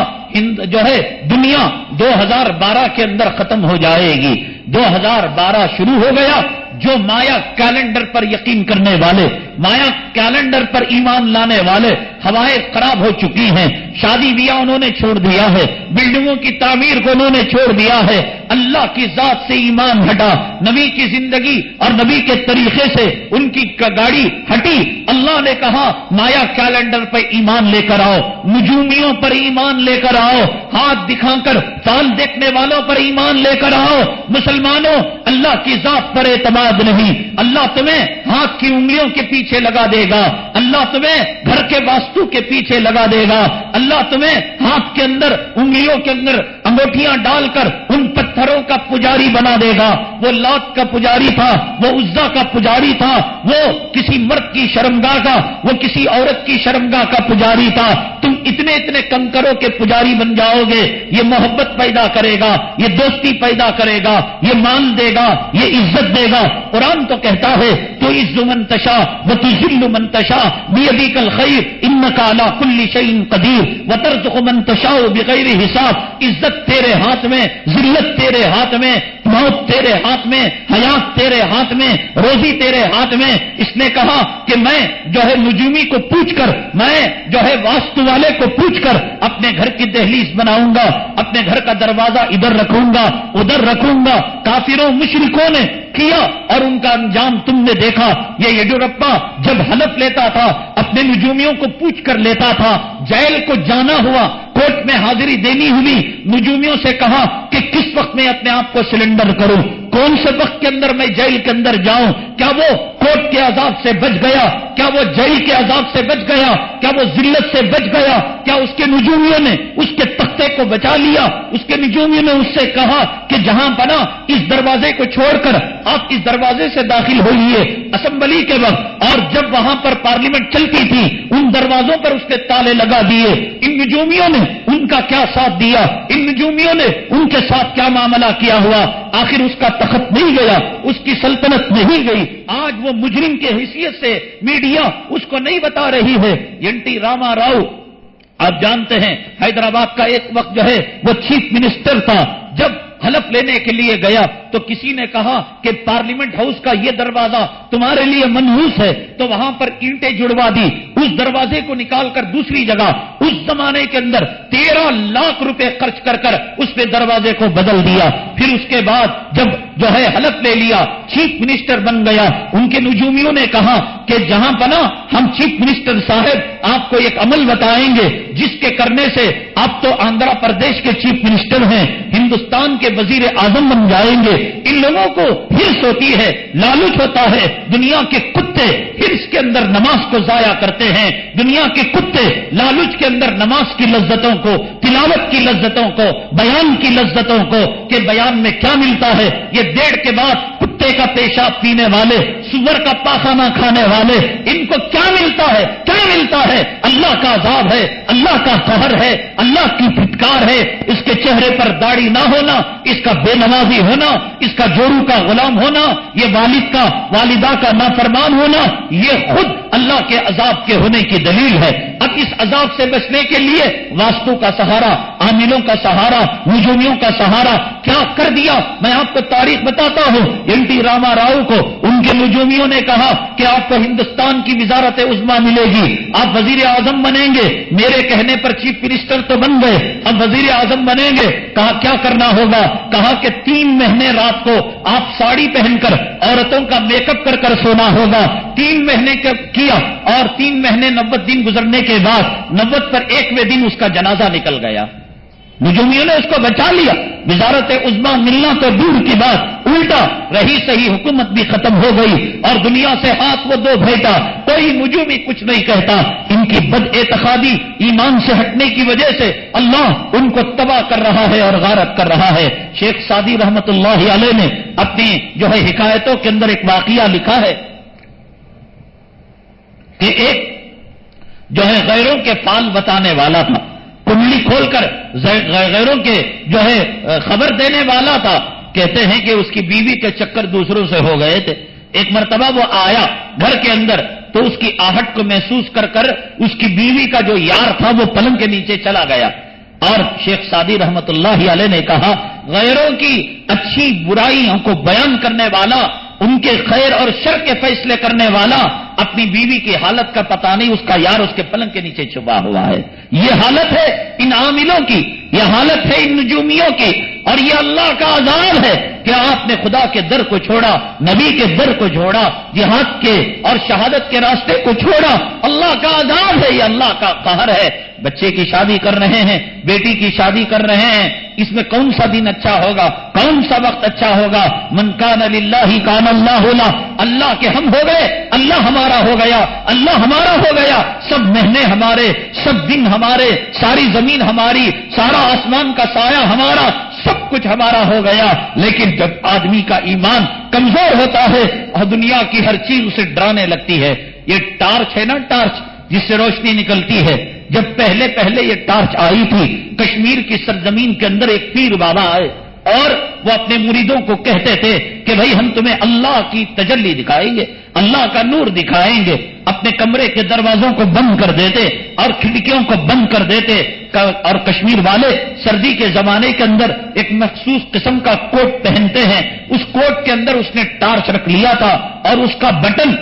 जो है दुनिया 2012 के अंदर खत्म हो जाएगी। 2012 शुरू हो गया। जो माया कैलेंडर पर यकीन करने वाले, माया कैलेंडर पर ईमान लाने वाले, हवाएं खराब हो चुकी हैं। शादी ब्याह उन्होंने छोड़ दिया है, बिल्डिंगों की तामीर को उन्होंने छोड़ दिया है, अल्लाह की जात से ईमान हटा, नबी की जिंदगी और नबी के तरीके से उनकी गाड़ी हटी। अल्लाह ने कहा माया कैलेंडर पर ईमान लेकर आओ, नजूमियों पर ईमान लेकर आओ, हाथ दिखाकर साल देखने वालों पर ईमान लेकर आओ। मुसलमानों, अल्लाह की जात पर एतमाद नहीं, अल्लाह तुम्हें हाथ की उंगलियों के पीछे लगा देगा, अल्लाह तुम्हें घर के वास्तु के पीछे लगा देगा, अल्लाह तुम्हें हाथ के अंदर, उंगलियों के अंदर अंगूठियां डालकर उन पत्थरों का पुजारी बना देगा। वो लात का पुजारी था, वो उज्जा का पुजारी था, वो किसी मर्द की शर्मगाह का, वो किसी औरत की शर्मगाह का पुजारी था। तुम इतने कंकरों के पुजारी बन जाओगे। ये मोहब्बत पैदा करेगा, ये दोस्ती पैदा करेगा, ये मान देगा, ये इज्जत देगा। कुरान तो कहता है तो इज्जु मंतशा व तुजिल्लु मंतशा बियदिकल खैर इन्नका अला कुल्ली शैइन कदीर व तरजुकु मंतशा बिगैर हिसाब। इज्जत तेरे हाथ में, जिल्लत तेरे हाथ में, मौत तेरे हाथ में, हयात तेरे हाथ में, रोजी तेरे हाथ में। इसने कहा कि मैं जो है नुजूमी को पूछकर, मैं जो है वास्तु वाले को पूछकर अपने घर की दहलीज बनाऊंगा, अपने घर का दरवाजा इधर रखूंगा उधर रखूंगा। काफिरों मुशरिकों ने किया और उनका अंजाम तुमने देखा। ये येदियुरप्पा जब हलफ लेता था अपने नुजूमियों को पूछ कर लेता था। जेल को जाना हुआ, कोर्ट में हाजिरी देनी हुई, नुजूमियों से कहा कि किस वक्त मैं अपने आप को सिलेंडर करूं, कौन से वक्त के अंदर मैं जेल के अंदर जाऊं। क्या वो कोर्ट के अजाब से बच गया? क्या वो जेल के अजाब से बच गया? क्या वो जिल्लत से बच गया? क्या उसके नुजूमियों ने उसके तख्ते को बचा लिया? उसके नुजूमियों ने उससे कहा कि जहां बना इस दरवाजे को छोड़कर आप इस दरवाजे से दाखिल हो लिए। असेंबली के वक्त और जब वहां पर पार्लियामेंट चलती थी उन दरवाजों पर उसने ताले लगा दिए। इन नुजूमियों ने उनका क्या साथ दिया? इन नुजूमियों ने उनके साथ क्या मामला किया हुआ? आखिर उसका तख्त नहीं गया, उसकी सल्तनत नहीं गई। आज वो मुजरिम के हैसियत से मीडिया उसको नहीं बता रही है। एनटी रामा राव आप जानते हैं हैदराबाद का एक वक्त जो है वो चीफ मिनिस्टर था। जब हलफ लेने के लिए गया तो किसी ने कहा कि पार्लियामेंट हाउस का ये दरवाजा तुम्हारे लिए मनहूस है, तो वहां पर ईंटें जुड़वा दी, उस दरवाजे को निकालकर दूसरी जगह। उस जमाने के अंदर 13 लाख रुपए खर्च कर उसने दरवाजे को बदल दिया। फिर उसके बाद जब जो है हलफ ले लिया, चीफ मिनिस्टर बन गया, उनके नुजूमियों ने कहा कि जहां बना हम चीफ मिनिस्टर साहब आपको एक अमल बताएंगे जिसके करने से आप तो आंध्र प्रदेश के चीफ मिनिस्टर हैं, हिंदुस्तान के वजीर आजम बन जाएंगे। इन लोगों को हिर्स होती है, लालच होता है। दुनिया के कुत्ते हिर्स के अंदर नमाज को जाया करते हैं, दुनिया के कुत्ते लालच के अंदर नमाज की लज्जतों को, तिलावत की लज्जतों को, बयान की लज्जतों को, कि बयान में क्या मिलता है। ये 1:30 के बाद कुत्ते का पेशाब पीने वाले, सुअर का पाखाना खाने वाले, इनको क्या मिलता है? क्या मिलता है? अल्लाह का अजाब है, अल्लाह का कहर है, अल्लाह की फिटकार है। इसके चेहरे पर दाढ़ी ना होना, इसका बेनमाजी होना, इसका जोरू का गुलाम होना, ये वालिद का वालिदा का नाफरमान होना, ये खुद अल्लाह के अजाब के होने की दलील है। अब इस अजाब से बचने के लिए वास्तु का सहारा, आमिलों का सहारा, नुजूमियों का सहारा क्या कर दिया। मैं आपको तारीख बताता हूं, एनटी रामा राव को उनके नुजूमियों ने कहा कि आपको हिंदुस्तान की वजारत उज्मा मिलेगी, आप वजीर आजम बनेंगे। मेरे कहने पर चीफ मिनिस्टर तो बन गए, अब वजीर आजम बनेंगे। कहा क्या करना होगा? कहा कि 3 महीने रात को आप साड़ी पहनकर औरतों का मेकअप कर सोना होगा। 3 महीने किया और 3 महीने 90 दिन गुजरने के बाद 90 पर 1वें दिन उसका जनाजा निकल गया। नुजूमियों ने उसको बचा लिया। वजारत-ए-उज़्मा मिलना तो दूर की बात, उल्टा रही सही हुकूमत भी खत्म हो गई और दुनिया से हाथ वो दो भेंटा। कोई नुजूमी कुछ नहीं कहता। इनकी बद-एतकादी ईमान से हटने की वजह से अल्लाह उनको तबाह कर रहा है और गारत कर रहा है। शेख सादी रहमतुल्लाह अलैह ने अपनी जो है हिकायतों के अंदर एक वाकया लिखा है कि एक जो है गैरों के फाल बताने वाला था, कुंडली खोलकर गैरों के जो है खबर देने वाला था। कहते हैं कि उसकी बीवी के चक्कर दूसरों से हो गए थे। एक मर्तबा वो आया घर के अंदर तो उसकी आहट को महसूस कर उसकी बीवी का जो यार था वो पलंग के नीचे चला गया। और शेख सादी रहमतुल्लाह अलैह ने कहा गैरों की अच्छी बुराइयों को बयान करने वाला, उनके खैर और शर के फैसले करने वाला अपनी बीवी की हालत का पता नहीं, उसका यार उसके पलंग के नीचे छुपा हुआ है। ये हालत है इन आमिलों की, ये हालत है इन नुजूमियों की, और ये अल्लाह का अजाब है कि आपने खुदा के दर को छोड़ा, नबी के दर को छोड़ा, जिहाद के और शहादत के रास्ते को छोड़ा। अल्लाह का अजाब है, ये अल्लाह का कहर है। बच्चे की शादी कर रहे हैं, बेटी की शादी कर रहे हैं, इसमें कौन सा दिन अच्छा होगा, कौन सा वक्त अच्छा होगा? मन कान लिल्लाही कान अल्लाहु लहू, अल्लाह के हम हो गए, अल्लाह हमारा हो गया, अल्लाह हमारा हो गया। सब महीने हमारे, सब दिन हमारे, सारी जमीन हमारी, सारा आसमान का साया हमारा, सब कुछ हमारा हो गया। लेकिन जब आदमी का ईमान कमजोर होता है और दुनिया की हर चीज उसे डराने लगती है। ये टार्च है ना, टार्च जिससे रोशनी निकलती है। जब पहले ये टार्च आई थी, कश्मीर की सरजमीन के अंदर एक पीर बाबा आए, और वो अपने मुरीदों को कहते थे कि भाई हम तुम्हें अल्लाह की तजल्ली दिखाएंगे, अल्लाह का नूर दिखाएंगे। अपने कमरे के दरवाजों को बंद कर देते और खिड़कियों को बंद कर देते, और कश्मीर वाले सर्दी के जमाने के अंदर एक मखसूस किस्म का कोट पहनते हैं। उस कोट के अंदर उसने टार्च रख लिया था और उसका बटन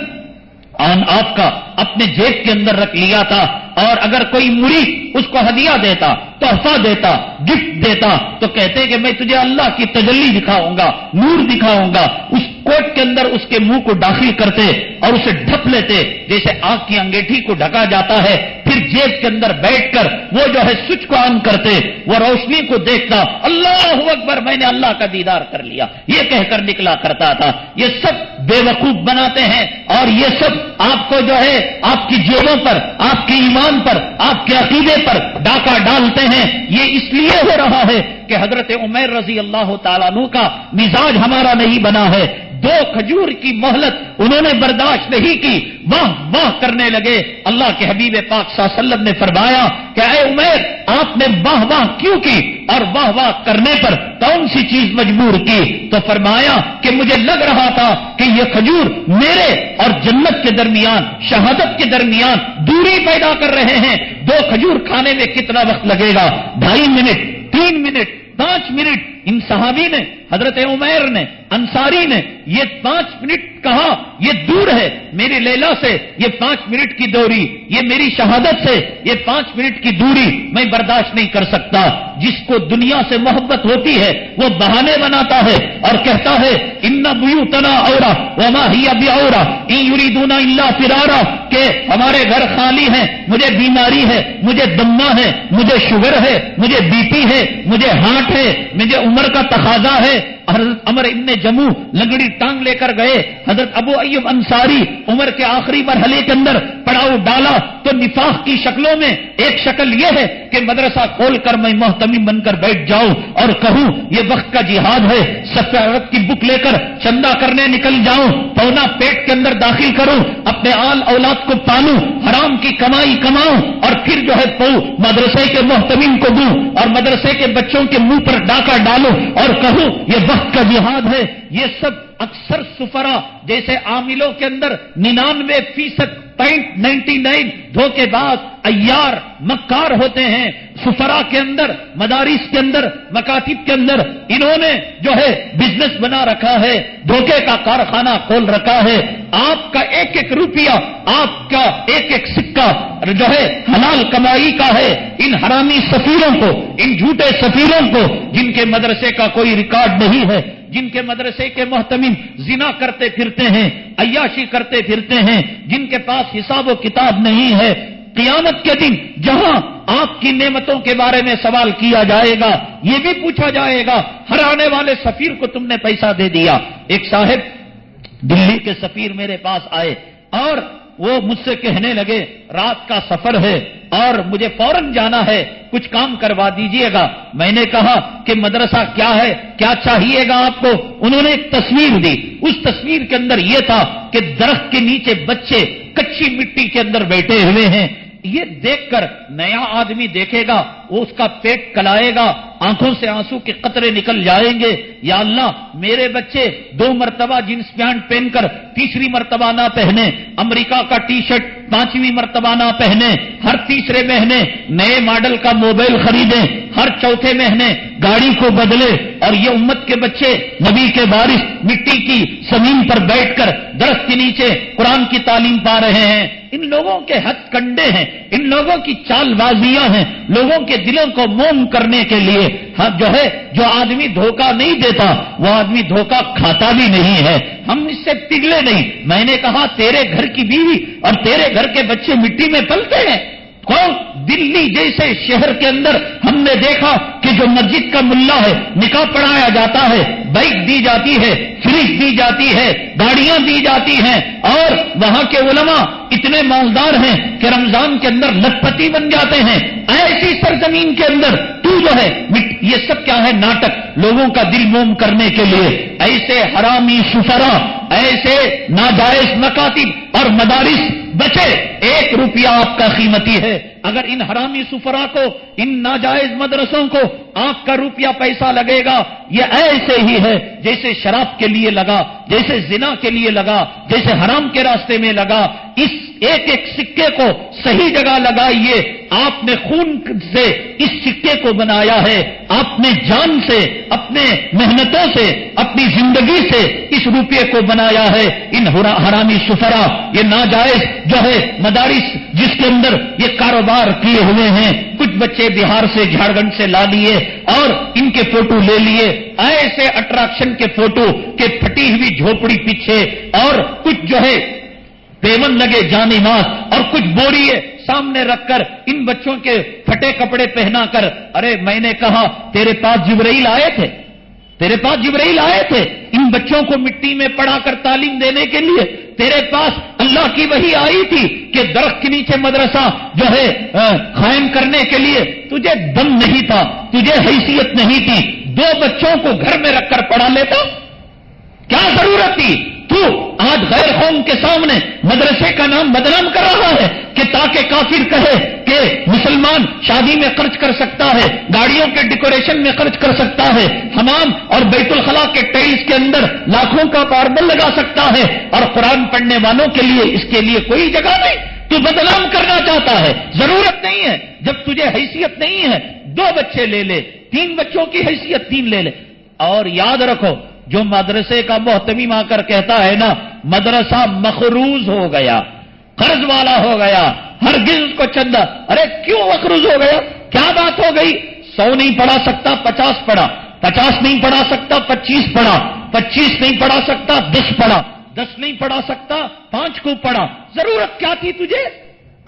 ऑन ऑफ का अपने जेब के अंदर रख लिया था, और अगर कोई मुरीद उसको हदिया देता, तोहफा देता, गिफ्ट देता, तो कहते कि मैं तुझे अल्लाह की तजल्ली दिखाऊंगा, नूर दिखाऊंगा। उस कोट के अंदर उसके मुंह को दाखिल करते और उसे ढक लेते, जैसे आंख की अंगेठी को ढका जाता है। फिर जेब के अंदर बैठकर वो जो है स्विच को ऑन करते, वो रोशनी को देखता, अल्लाहू अकबर, मैंने अल्लाह का दीदार कर लिया, ये कहकर निकला करता था। ये सब बेवकूफ बनाते हैं, और ये सब आपको जो है आपकी जेबों पर, आपके ईमान पर, आपके अकीदे पर डाका डालते हैं। ये इसलिए हो रहा है कि हजरत उमर रजी अल्लाह ताला अन्हु का मिजाज हमारा नहीं बना है। 2 खजूर की मोहलत उन्होंने बर्दाश्त नहीं की, वाह वाह करने लगे। अल्लाह के हबीब पाक सल्लल्लाहु अलैहि वसल्लम ने फरमाया कि ऐ उमर, आपने वाह वाह क्यों की, और वाह वाह करने पर कौन सी चीज मजबूर की? तो फरमाया कि मुझे लग रहा था कि ये खजूर मेरे और जन्नत के दरमियान, शहादत के दरमियान दूरी पैदा कर रहे हैं। 2 खजूर खाने में कितना वक्त लगेगा? 2.5 मिनट, 3 मिनट, 5 मिनट। इन सहाबी ने, हजरत उमैर ने, अंसारी ने ये 5 मिनट कहा, ये दूर है मेरी लैला से, ये 5 मिनट की दूरी, ये मेरी शहादत से ये 5 मिनट की दूरी मैं बर्दाश्त नहीं कर सकता। जिसको दुनिया से मोहब्बत होती है वो बहाने बनाता है और कहता है इन्ना बुयूतना औरा वमा हिया बिऔरा इन युरीदूना इल्ला फिरारा, के हमारे घर खाली हैं, मुझे बीमारी है, मुझे दम्मा है, मुझे शुगर है, मुझे बीपी है, मुझे हार्ट है, मुझे उम्र का तकाजा है। हजरत अमर इब्न जमू लंगड़ी टांग लेकर गए, हजरत अबू अय्यूब अंसारी उमर के आखिरी मरहले के अंदर पड़ाव डाला, तो निफाक की शक्लों में एक शक्ल यह है कि मदरसा खोलकर मैं मोहतमिम बनकर बैठ जाऊं और कहूं ये वक्त का जिहाद है, सफारत की बुक लेकर चंदा करने निकल जाऊं, पौना पेट के अंदर दाखिल करूं, अपने आल औलाद को पालूं, हराम की कमाई कमाऊं, और फिर जो है पऊ मदरसे के मोहतमिम को दूं और मदरसे के बच्चों के मुंह पर डाका डालूं और कहूं यह का जिहाद है। ये सब अक्सर सुफरा जैसे आमिलों के अंदर 99% 0.99 धोखेबाज, अय्यार, मक्कार होते हैं। सुफरा के अंदर, मदारिस के अंदर, मकातिब के अंदर इन्होंने जो है बिजनेस बना रखा है, धोखे का कारखाना खोल रखा है। आपका 1-1 रुपया, आपका 1-1 सिक्का जो है हलाल कमाई का है। इन हरामी सफीरों को, इन झूठे सफीरों को, जिनके मदरसे का कोई रिकॉर्ड नहीं है, जिनके मदरसे के मोहतमिम जिना करते फिरते हैं, अय्याशी करते फिरते हैं, जिनके पास हिसाब व किताब नहीं है, क़यामत के दिन जहां आपकी नेमतों के बारे में सवाल किया जाएगा, ये भी पूछा जाएगा हर आने वाले सफीर को तुमने पैसा दे दिया। एक साहब दिल्ली के सफीर मेरे पास आए और वो मुझसे कहने लगे रात का सफर है और मुझे फौरन जाना है, कुछ काम करवा दीजिएगा। मैंने कहा कि मदरसा क्या है, क्या चाहिएगा आपको? उन्होंने एक तस्वीर दी, उस तस्वीर के अंदर यह था कि दरख्त के नीचे बच्चे कच्ची मिट्टी के अंदर बैठे हुए हैं। ये देखकर नया आदमी देखेगा वो उसका पेट कलाएगा, आंखों से आंसू के कतरे निकल जाएंगे। या अल्लाह, मेरे बच्चे 2 मरतबा जींस पैंट पहनकर 3री मरतबा ना पहने, अमेरिका का टी शर्ट 5वीं मरतबा ना पहने, हर 3रे महीने नए मॉडल का मोबाइल खरीदें, हर 4थे महीने गाड़ी को बदले। और ये उम्मत के बच्चे नबी के वारिस मिट्टी की जमीन पर बैठकर दरख्त के नीचे कुरान की तालीम पा रहे हैं। इन लोगों के हथकंडे हैं, इन लोगों की चालबाजियां हैं, लोगों के दिलों को मोम करने के लिए। हम जो है, जो आदमी धोखा नहीं देता वो आदमी धोखा खाता भी नहीं है। हम इससे पिघले नहीं। मैंने कहा तेरे घर की बीवी और तेरे घर के बच्चे मिट्टी में पलते हैं। कौन? दिल्ली जैसे शहर के अंदर हमने देखा कि जो मस्जिद का मुल्ला है, निकाह पढ़ाया जाता है, बाइक दी जाती है, फ्रिज दी जाती है, गाड़ियां दी जाती हैं, और वहां के उलमा इतने मालदार हैं कि रमजान के अंदर लखपति बन जाते हैं। ऐसी सरजमीन के अंदर तू जो है, ये सब क्या है? नाटक, लोगों का दिल मोम करने के लिए। ऐसे हरामी सुफरा, ऐसे नाजायज मकातिब और मदारिस बचे। 1 रुपया आपका कीमती है। अगर इन हरामी सुफरा को, इन नाजायज मदरसों को आपका रुपया पैसा लगेगा, ये ऐसे ही है जैसे शराब के लिए लगा, जैसे जिना के लिए लगा, जैसे हराम के रास्ते में लगा। इस 1-1 सिक्के को सही जगह लगाइए। आपने खून से इस सिक्के को बनाया है, आपने जान से, अपने मेहनतों से, अपनी जिंदगी से इस रुपये को बनाया है। इन हरामी सुफरा, ये नाजायज जो है मदारिस जिसके अंदर ये कारोबार किए हुए हैं, कुछ बच्चे बिहार से, झारखंड से ला लिए और इनके फोटो ले लिए, ऐसे अट्रैक्शन के फोटो के फटी हुई झोपड़ी पीछे, और कुछ जो है पेवन लगे जानी मात, और कुछ बोरी है सामने रखकर इन बच्चों के फटे कपड़े पहनाकर। अरे मैंने कहा तेरे पास जिब्राइल आए थे, तेरे पास जिब्राइल आए थे इन बच्चों को मिट्टी में पड़ाकर तालीम देने के लिए, तेरे पास अल्लाह की वही आई थी कि दरख्त के नीचे मदरसा जो है कायम करने के लिए, तुझे दम नहीं था, तुझे हैसियत नहीं थी, 2 बच्चों को घर में रखकर पढ़ा लेता, क्या जरूरत थी? तू आज गैर कौम के सामने मदरसे का नाम बदनाम कर रहा है कि ताकि काफिर कहे कि मुसलमान शादी में खर्च कर सकता है, गाड़ियों के डेकोरेशन में खर्च कर सकता है, हमाम और बैतुल खला के टाइल्स के अंदर लाखों का मार्बल लगा सकता है, और कुरान पढ़ने वालों के लिए इसके लिए कोई जगह नहीं। तू बदनाम करना चाहता है, जरूरत नहीं है। जब तुझे हैसियत नहीं है, 2 बच्चे ले ले, 3 बच्चों की हैसियत 3 ले ले। और याद रखो, जो मदरसे का मोहतमिम आकर कहता है ना मदरसा मखरूज हो गया, कर्ज वाला हो गया, हरगिज उसको चंदा, अरे क्यों मखरूज हो गया? क्या बात हो गई? 100 नहीं पढ़ा सकता, 50 पढ़ा, 50 नहीं पढ़ा सकता, 25 पढ़ा, 25 नहीं पढ़ा सकता, 10 पढ़ा, 10 नहीं पढ़ा सकता, 5 को पढ़ा। जरूरत क्या थी तुझे?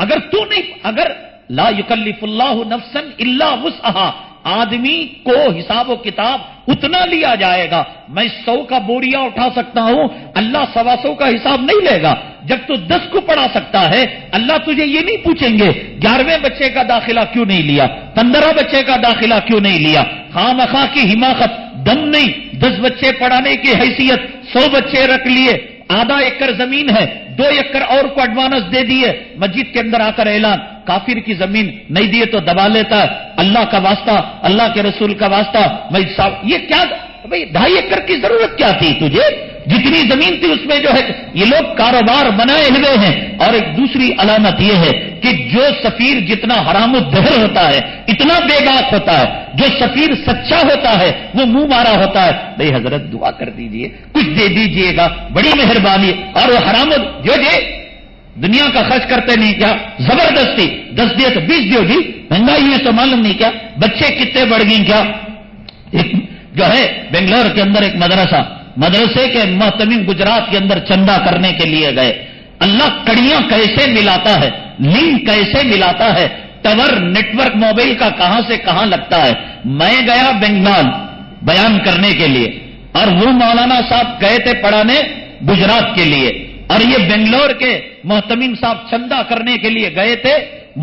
अगर तू नहीं, अगर ला युकल्लिफुल्लाहु नफ्सन इल्ला वुसअहा, आदमी को हिसाब व किताब उतना लिया जाएगा। मैं 100 का बोरिया उठा सकता हूं, अल्लाह 125 का हिसाब नहीं लेगा। जब तू 10 को पढ़ा सकता है, अल्लाह तुझे ये नहीं पूछेंगे 11वें बच्चे का दाखिला क्यों नहीं लिया, 15 बच्चे का दाखिला क्यों नहीं लिया। खामखा की हिमाकत, दम नहीं। 10 बच्चे पढ़ाने की हैसियत, 100 बच्चे रख लिए, आधा एकड़ जमीन है, 2 एकड़ और को एडवांस दे दिए, मस्जिद के अंदर आकर ऐलान, काफिर की जमीन नहीं दिए तो दबा लेता है। अल्लाह का वास्ता, अल्लाह के रसूल का वास्ता, मैं साहब ये क्या भाई, 2.5 एकड़ की जरूरत क्या थी तुझे? जितनी जमीन थी उसमें जो है ये लोग कारोबार बनाए हुए हैं। और एक दूसरी अलामत यह है कि जो सफीर जितना हराम दहर होता है, इतना बेगाक होता है। जो सफीर सच्चा होता है वो मुंह मारा होता है, भाई हजरत दुआ कर दीजिए, कुछ दे दीजिएगा, बड़ी मेहरबानी। और वो हराम जो जे दुनिया का खर्च करते नहीं क्या, जबरदस्ती 10 दिए तो 20 दियो जी, महंगाई है तो मालूम नहीं क्या, बच्चे कितने बढ़ गए क्या। एक जो है बेंगलोर के अंदर एक मदरसा, मदरसे के मोहतमिम गुजरात के अंदर चंदा करने के लिए गए। अल्लाह कड़ियां कैसे मिलाता है, लिंक कैसे मिलाता है, टवर नेटवर्क मोबाइल का कहां से कहां लगता है। मैं गया बंगाल बयान करने के लिए, और वो मौलाना साहब गए थे पढ़ाने गुजरात के लिए, और ये बेंगलोर के मोहतमिम साहब चंदा करने के लिए गए थे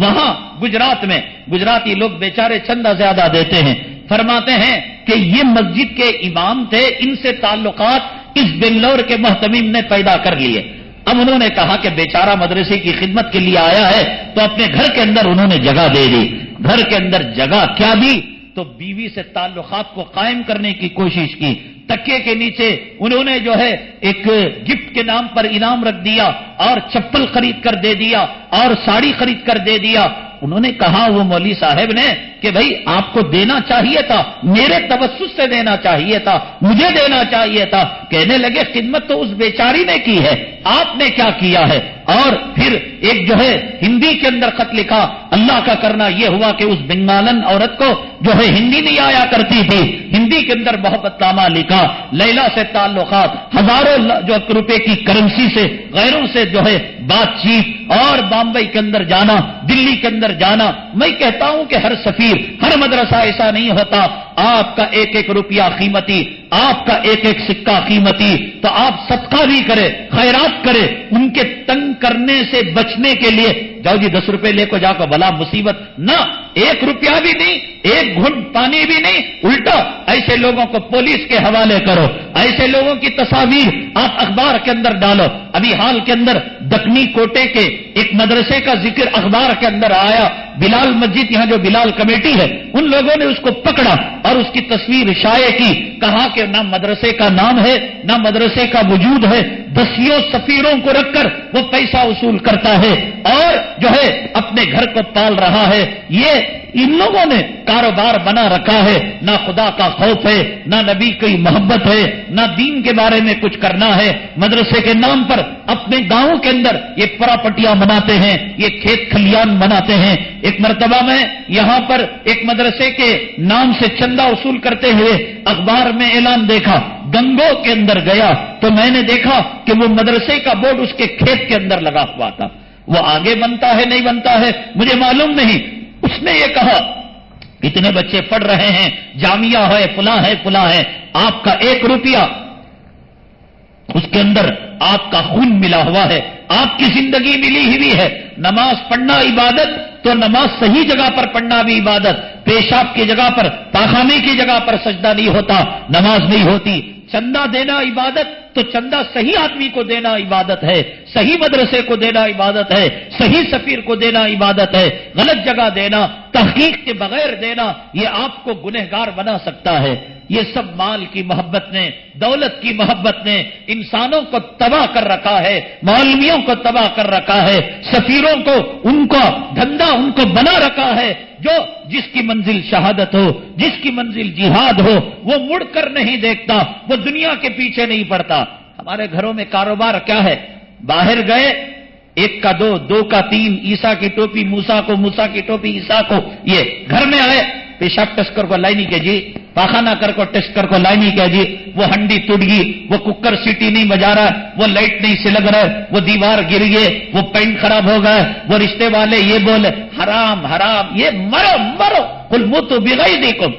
वहां गुजरात में। गुजराती लोग बेचारे चंदा ज्यादा देते हैं। फरमाते हैं कि ये मस्जिद के इमाम थे, इनसे ताल्लुकात इस बेंगलोर के मोहतमिम ने पैदा कर लिए। अब उन्होंने कहा कि बेचारा मदरसे की खिदमत के लिए आया है, तो अपने घर के अंदर उन्होंने जगह दे दी। घर के अंदर जगह क्या दी, तो बीवी से ताल्लुकात को कायम करने की कोशिश की। तकिए के नीचे उन्होंने जो है एक गिफ्ट के नाम पर इनाम रख दिया, और चप्पल खरीद कर दे दिया, और साड़ी खरीद कर दे दिया। उन्होंने कहा वो मौलवी साहब ने कि भाई आपको देना चाहिए था, मेरे तवस्सुस से देना चाहिए था, मुझे देना चाहिए था। कहने लगे खिदमत तो उस बेचारी ने की है, आपने क्या किया है। और फिर एक जो है हिंदी के अंदर खत लिखा। अल्लाह का करना यह हुआ कि उस बंगालन औरत को जो है हिंदी नहीं आया करती थी, हिंदी के अंदर मोहब्बतनामा लिखा, लैला से ताल्लुकात, हजारों जो रुपए की करेंसी से गैरों से जो है बातचीत, और बम्बई के अंदर जाना, दिल्ली के अंदर जाना। मैं कहता हूं कि हर सफीर, हर मदरसा ऐसा नहीं होता। आपका 1-1 रुपया कीमती, आपका 1-1 सिक्का कीमती, तो आप सदका भी करें, खैरात करें। उनके तंग करने से बचने के लिए जाओ जी 10 रुपए लेकर जाकर भला मुसीबत ना, एक रुपया भी नहीं, एक घुंट पानी भी नहीं, उल्टा ऐसे लोगों को पुलिस के हवाले करो। ऐसे लोगों की तस्वीर आप अखबार के अंदर डालो। अभी हाल के अंदर दक्षिणी कोटे के एक मदरसे का जिक्र अखबार के अंदर आया। बिलाल मस्जिद, यहाँ जो बिलाल कमेटी है, उन लोगों ने उसको पकड़ा और उसकी तस्वीर शाये की। कहा कि ना मदरसे का नाम है, ना मदरसे का वजूद है। दसियों सफीरों को रखकर वो पैसा वसूल करता है और जो है अपने घर को पाल रहा है। ये इन लोगों ने कारोबार बना रखा है। ना खुदा का खौफ है, ना नबी की मोहब्बत है, ना दीन के बारे में कुछ करना है। मदरसे के नाम पर अपने गांवों के अंदर ये प्रॉपर्टियां बनाते हैं, ये खेत खलियान बनाते हैं। एक मरतबा में यहाँ पर एक मदरसे के नाम से चंदा वसूल करते हुए अखबार में ऐलान देखा, गंगों के अंदर गया तो मैंने देखा कि वो मदरसे का बोर्ड उसके खेत के अंदर लगा हुआ था। वो आगे बनता है नहीं बनता है मुझे मालूम नहीं। उसने ये कहा इतने बच्चे पढ़ रहे हैं, जामिया है, फुला है, फुला है, आपका एक रुपया उसके अंदर आपका खून मिला हुआ है, आपकी जिंदगी मिली हुई है। नमाज पढ़ना इबादत, तो नमाज सही जगह पर पढ़ना भी इबादत। पेशाब की जगह पर, पाखाने की जगह पर सजदा नहीं होता, नमाज नहीं होती। चंदा देना इबादत, तो चंदा सही आदमी को देना इबादत है, सही मदरसे को देना इबादत है, सही सफीर को देना इबादत है। गलत जगह देना, तहकीक के बगैर देना, ये आपको गुनहगार बना सकता है। ये सब माल की मोहब्बत ने, दौलत की मोहब्बत ने इंसानों को तबाह कर रखा है, मौलवियों को तबाह कर रखा है, सफीरों को, उनको धंधा उनको बना रखा है। जो जिसकी मंजिल शहादत हो, जिसकी मंजिल जिहाद हो, वो मुड़कर नहीं देखता, वो दुनिया के पीछे नहीं पड़ता। हमारे घरों में कारोबार क्या है? बाहर गए, एक का दो, दो का तीन, ईसा की टोपी मूसा को, मूसा की टोपी ईसा को। ये घर में आए, पेशाब टेस्ट कर को लाइनी के जी, पाखाना कर को टेस्ट कर को लाइनी के जी, वो हंडी टूट गई, वो कुकर सीटी नहीं बजा रहा, वो लाइट नहीं से लग रहा, वो दीवार गिर गई, वो पेंट खराब हो गया, वो रिश्ते वाले ये बोले हराम हराम, ये मरो मरो, कुल मुंह तो बिगई देखो,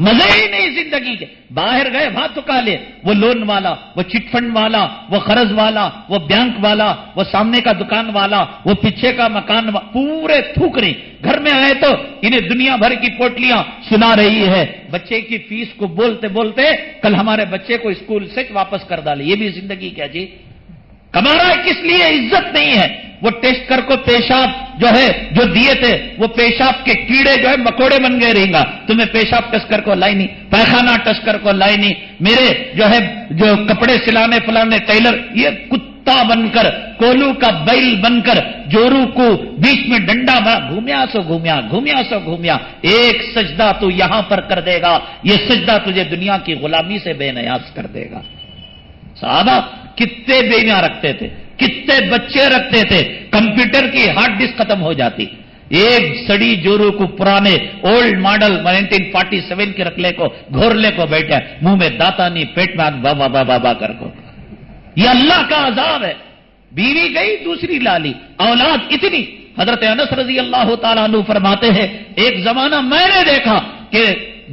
मजे ही नहीं जिंदगी के। बाहर गए, भात उका ले, वो लोन वाला, वो चिटफंड वाला, वो कर्ज वाला, वो बैंक वाला, वो सामने का दुकान वाला, वो पीछे का मकान, पूरे थूक रही। घर में आए तो इन्हें दुनिया भर की पोटलियां सुना रही है। बच्चे की फीस को बोलते बोलते कल हमारे बच्चे को स्कूल से वापस कर डाले। ये भी जिंदगी क्या जी? कमा रहा है किस लिए? इज्जत नहीं है। वो टेस्ट कर को पेशाब जो है जो दिए थे, वो पेशाब के कीड़े जो है मकोड़े बन गए रहेंगा। तुम्हें पेशाब टस कर को लाई नहीं, पैखाना टस कर को लाई नहीं, मेरे जो है जो कपड़े सिलाने फलाने टेलर, ये कुत्ता बनकर, कोलू का बैल बनकर, जोरू को बीच में डंडा घूमिया सो घूमिया, घूमिया सो घूमिया। एक सजदा तू यहां पर कर देगा, ये सजदा तुझे दुनिया की गुलामी से बेनयाज कर देगा। साहबा कितने बेइया रखते थे, कितने बच्चे रखते थे। कंप्यूटर की हार्ड डिस्क खत्म हो जाती, एक सड़ी जोरू को पुराने ओल्ड मॉडल 1947 के रखले को घोरले को बैठा, मुंह में दाता नहीं, पेट में बाबा बाबा बाबा कर को। यह अल्लाह का अजाब है। बीवी गई, दूसरी लाली, औलाद इतनी। हजरत अनस रजी अल्लाह तआला अन्हु फरमाते हैं, एक जमाना मैंने देखा कि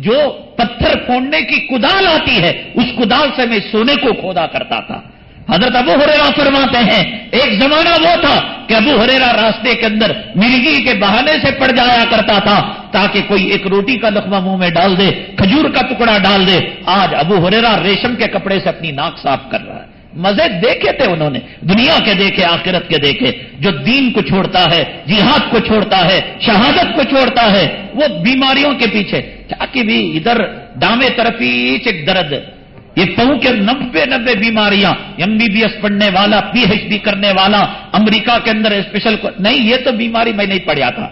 जो पत्थर फोड़ने की कुदाल आती है, उस कुदाल से मैं सोने को खोदा करता था। हजरत अबू हुरैरा फरमाते हैं, एक जमाना वो था कि अबू हुरैरा रास्ते के अंदर मिर्गी के बहाने से पड़ जाया करता था, ताकि कोई एक रोटी का लुकमा मुंह में डाल दे, खजूर का टुकड़ा डाल दे। आज अबू हुरैरा रेशम के कपड़े से अपनी नाक साफ कर रहा है। मजे देखे थे उन्होंने, दुनिया के देखे, आखिरत के देखे। जो दीन को छोड़ता है, जिहाद को छोड़ता है, शहादत को छोड़ता है, वो बीमारियों के पीछे। ताकि भी इधर दामे तरफीच एक दर्द, ये पहू के 90-90 बीमारियां। एमबीबीएस पढ़ने वाला, पीएचडी करने वाला, अमेरिका के अंदर स्पेशल नहीं, ये तो बीमारी मैं नहीं पढ़ा था।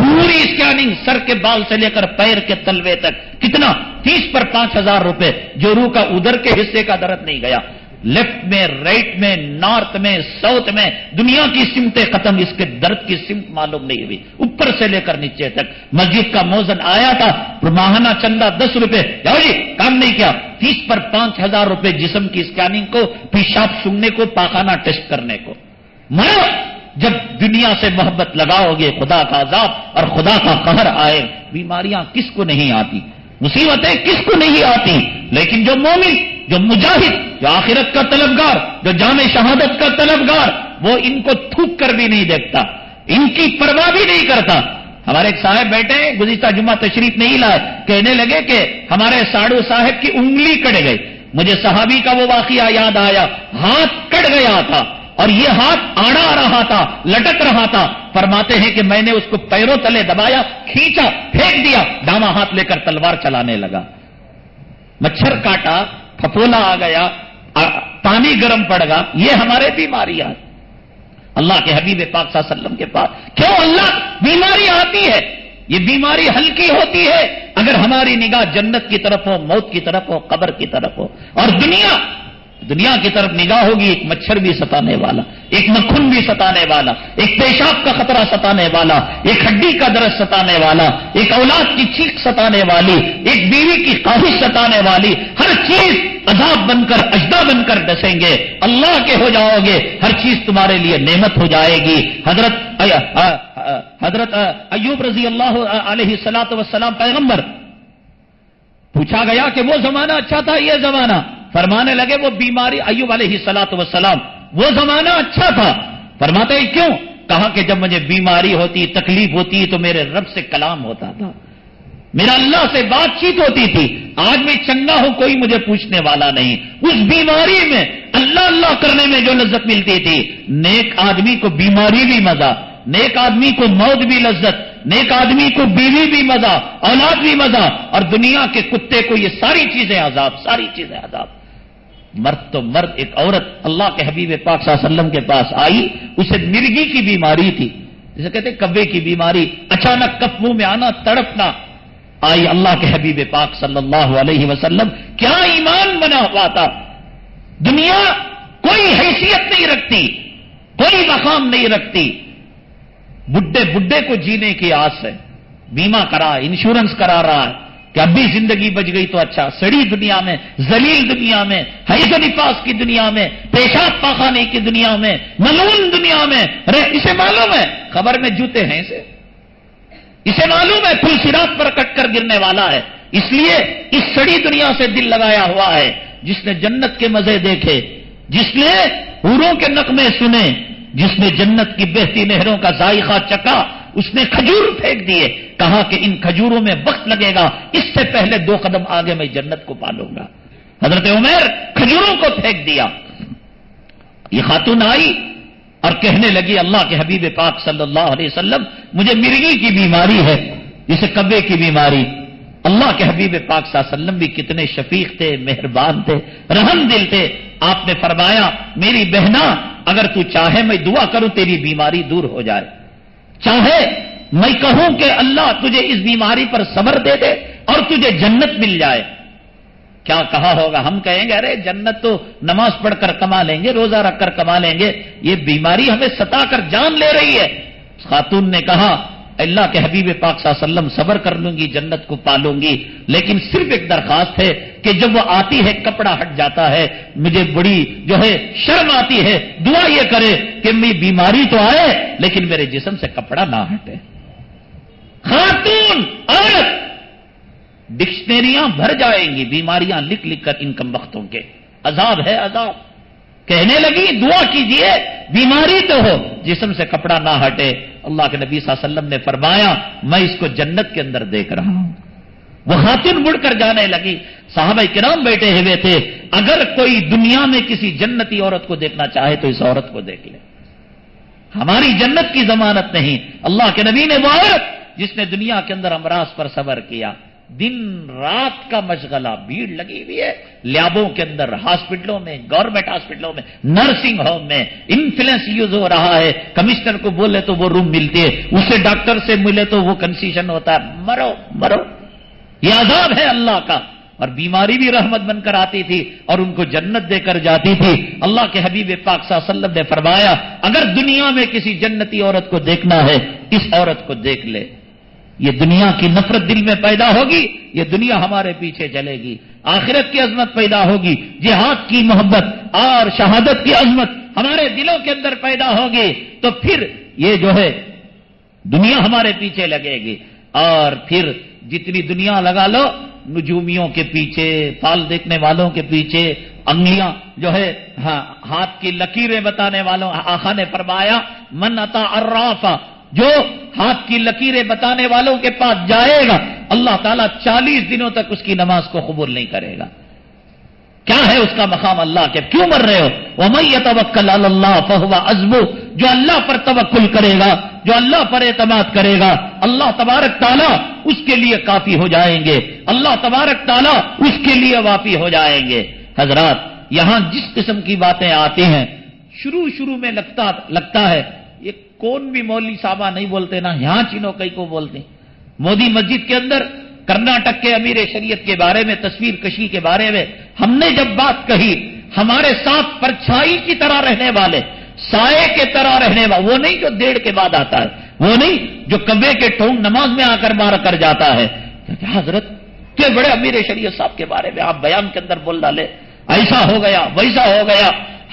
पूरी स्कैनिंग, सर के बाल से लेकर पैर के तलवे तक। कितना? 30 पर 5,000 रुपए। जोरू का उधर के हिस्से का दर्द नहीं गया, लेफ्ट में, राइट में, नॉर्थ में, साउथ में, दुनिया की सिमतें खत्म, इसके दर्द की सिमत मालूम नहीं हुई, ऊपर से लेकर नीचे तक। मस्जिद का मौजन आया था, माहाना चंदा 10 रुपए, जाओ जी, काम नहीं किया। 30 पर 5,000 रुपए जिस्म की स्कैनिंग को, पेशाब सूंघने को, पाखाना टेस्ट करने को। मरो जब दुनिया से मोहब्बत लगाओगे, खुदा का अजाब और खुदा का कहर आए। बीमारियां किसको नहीं आती, मुसीबतें किसको नहीं आती, लेकिन जो मोमिन, जो मुजाहिद, जो आखिरत का तलबगार, जो जामे शहादत का तलबगार, वो इनको थूक कर भी नहीं देखता, इनकी परवाह भी नहीं करता। हमारे एक साहब बैठे गुज़िश्ता जुम्मा तशरीफ नहीं लाए, कहने लगे कि हमारे साडू साहब की उंगली कट गई। मुझे सहाबी का वो वाकिया याद आया, हाथ कट गया था और ये हाथ आड़ा रहा था, लटक रहा था। फरमाते हैं कि मैंने उसको पैरों तले दबाया, खींचा, फेंक दिया, दामा हाथ लेकर तलवार चलाने लगा। मच्छर काटा, फफोला आ गया, पानी गर्म पड़ गया। ये हमारे बीमारियां अल्लाह के हबीब पाक सल्लल्लाहु अलैहि वसल्लम के पास। क्यों अल्लाह बीमारी आती है? ये बीमारी हल्की होती है अगर हमारी निगाह जन्नत की तरफ हो, मौत की तरफ हो, कब्र की तरफ हो। और दुनिया की तरफ निगाह होगी, एक मच्छर भी सताने वाला, एक मक्खन भी सताने वाला, एक पेशाब का खतरा सताने वाला, एक हड्डी का दर्द सताने वाला, एक औलाद की चीख सताने वाली, एक बीवी की ख्वाहिश सताने वाली, हर चीज अजाब बनकर, अजदा बनकर डसेंगे। अल्लाह के हो जाओगे, हर चीज तुम्हारे लिए नेमत हो जाएगी। हजरत अय्यूब रजी अल्लाह अलैहि सलाम पैगंबर, पूछा गया कि वो जमाना अच्छा था ये जमाना? फरमाने लगे वो बीमारी, अय्यूब अलैहिस्सलाम, वो जमाना अच्छा था। फरमाते हैं क्यों? कहा कि जब मुझे बीमारी होती, तकलीफ होती, तो मेरे रब से कलाम होता था, मेरा अल्लाह से बातचीत होती थी। आज मैं चंगा हूं, कोई मुझे पूछने वाला नहीं। उस बीमारी में अल्लाह अल्लाह करने में जो लज्जत मिलती थी, नेक आदमी को बीमारी भी मजा, नेक आदमी को मौत भी लज्जत, नेक आदमी को बीवी भी मजा, औलाद भी मजा, और दुनिया के कुत्ते को ये सारी चीजें आजाब, सारी चीजें आजाब। मर्द तो मर्द, एक औरत अल्लाह के हबीब पाक सल्लल्लाहु अलैहि वसल्लम के पास आई, उसे मिर्गी की बीमारी थी, जिसे कहते कब्बे की बीमारी, अचानक कफ मुंह में आना, तड़पना। आई अल्लाह के हबीब पाक सल्लल्लाहु अलैहि वसल्लम, क्या ईमान बना हुआ था। दुनिया कोई हैसियत नहीं रखती, कोई मकाम नहीं रखती। बुड्ढे बुड्ढे को जीने की आस है, बीमा करा, इंश्योरेंस करा रहा है कि अब भी जिंदगी बच गई तो अच्छा। सड़ी दुनिया में, जलील दुनिया में, हैज निफास की दुनिया में, पेशाब पाखाने की दुनिया में, मलून दुनिया में। अरे इसे मालूम है खबर में जूते हैं, इसे मालूम है पुल सिरात पर कट कर गिरने वाला है, इसलिए इस सड़ी दुनिया से दिल लगाया हुआ है। जिसने जन्नत के मजे देखे, जिसने हूरों के नगमे सुने, जिसने जन्नत की बहती नहरों का जायका चखा, उसने खजूर फेंक दिए, कहा कि इन खजूरों में वक्त लगेगा, इससे पहले दो कदम आगे मैं जन्नत को पालूंगा। हजरत उमर खजूरों को फेंक दिया। ये खातून आई और कहने लगी अल्लाह के हबीब पाक सल्लल्लाहु अलैहि वसल्लम, मुझे मिर्गी की बीमारी है, जिसे कब्बे की बीमारी। अल्लाह के हबीब पाक सल्लल्लाहु अलैहि वसल्लम भी कितने शफीक थे, मेहरबान थे, रहम दिल थे। आपने फरमाया मेरी बहना, अगर तू चाहे मैं दुआ करूं तेरी बीमारी दूर हो जाए, चाहे मैं कहूं कि अल्लाह तुझे इस बीमारी पर सब्र दे दे और तुझे जन्नत मिल जाए। क्या कहा होगा? हम कहेंगे अरे जन्नत तो नमाज पढ़कर कमा लेंगे, रोजा रखकर कमा लेंगे, ये बीमारी हमें सताकर जान ले रही है। खातून ने कहा अल्लाह के हबीब पाक सल्लल्लाहु अलैहि वसल्लम, सब्र कर लूंगी, जन्नत को पालूंगी, लेकिन सिर्फ एक दरखास्त है कि जब वो आती है कपड़ा हट जाता है, मुझे बड़ी जो है शर्म आती है, दुआ ये करे कि मेरी बीमारी तो आए लेकिन मेरे जिस्म से कपड़ा ना हटे। खातून औरत, डिक्शनरियां भर जाएंगी बीमारियां लिख लिख कर इन कमबख्तों के, अजाब है अजाब। कहने लगी दुआ कीजिए बीमारी तो हो, जिस्म से कपड़ा ना हटे। अल्लाह के नबी सल्लल्लाहु अलैहि वसल्लम ने फरमाया मैं इसको जन्नत के अंदर देख रहा हूं। वह खातून मुड़कर जाने लगी। साहबा किराम बैठे हुए थे, अगर कोई दुनिया में किसी जन्नती औरत को देखना चाहे तो इस औरत को देख ले, हमारी जन्नत की जमानत नहीं। अल्लाह के नबी ने वो औरत जिसने दुनिया के अंदर अमराज पर सबर किया, दिन रात का मशगला, भीड़ लगी हुई है लैबों के अंदर, हॉस्पिटलों में, गवर्नमेंट हॉस्पिटलों में, नर्सिंग होम में, इन्फ्लुएंस यूज हो रहा है, कमिश्नर को बोले तो वो रूम मिलती है, उससे डॉक्टर से मिले तो वो कंसेशन होता है। मरो मरो, ये आजाब है अल्लाह का। और बीमारी भी रहमत बनकर आती थी और उनको जन्नत देकर जाती थी। अल्लाह के हबीब पाक सल्लल्लाहु अलैहि वसल्लम ने फरमाया अगर दुनिया में किसी जन्नती औरत को देखना है, इस औरत को देख ले। ये दुनिया की नफरत दिल में पैदा होगी, ये दुनिया हमारे पीछे चलेगी, आखिरत की अजमत पैदा होगी, जिहाद की मोहब्बत और शहादत की अजमत हमारे दिलों के अंदर पैदा होगी, तो फिर ये जो है दुनिया हमारे पीछे लगेगी। और फिर जितनी दुनिया लगा लो, नजूमियों के पीछे, फाल देखने वालों के पीछे, अंगलियां जो है हाथ की लकीरें बताने वालों। आखा ने फरमाया मन अता अर्राफा, जो हाथ की लकीरें बताने वालों के पास जाएगा, अल्लाह ताला 40 दिनों तक उसकी नमाज को कबूल नहीं करेगा। क्या है उसका मकाम अल्लाह के, क्यों मर रहे हो? वमन यतवक्कल अल्लाह फहुवा हस्बुह, जो अल्लाह पर तवक्कुल करेगा, जो अल्लाह पर एतमाद करेगा, अल्लाह तबारक ताला उसके लिए काफी हो जाएंगे, अल्लाह तबारक ताला उसके लिए वाफी हो जाएंगे। हजरात, यहां जिस किस्म की बातें आती हैं, शुरू में लगता है ये कौन भी मौलवी साहबा नहीं बोलते ना, यहां चीनों कई को बोलते। मोदी मस्जिद के अंदर कर्नाटक के अमीर शरीयत के बारे में, तस्वीर कशी के बारे में हमने जब बात कही, हमारे साथ परछाई की तरह रहने वाले, साये के तरह रहने वाले, वो नहीं जो 1:30 के बाद आता है, वो नहीं जो कब्बे के ठोंग नमाज में आकर मार कर जाता है। तो हजरत के बड़े अमीर शरीयत साहब के बारे में आप बयान के अंदर बोल डाले, ऐसा हो गया वैसा हो गया।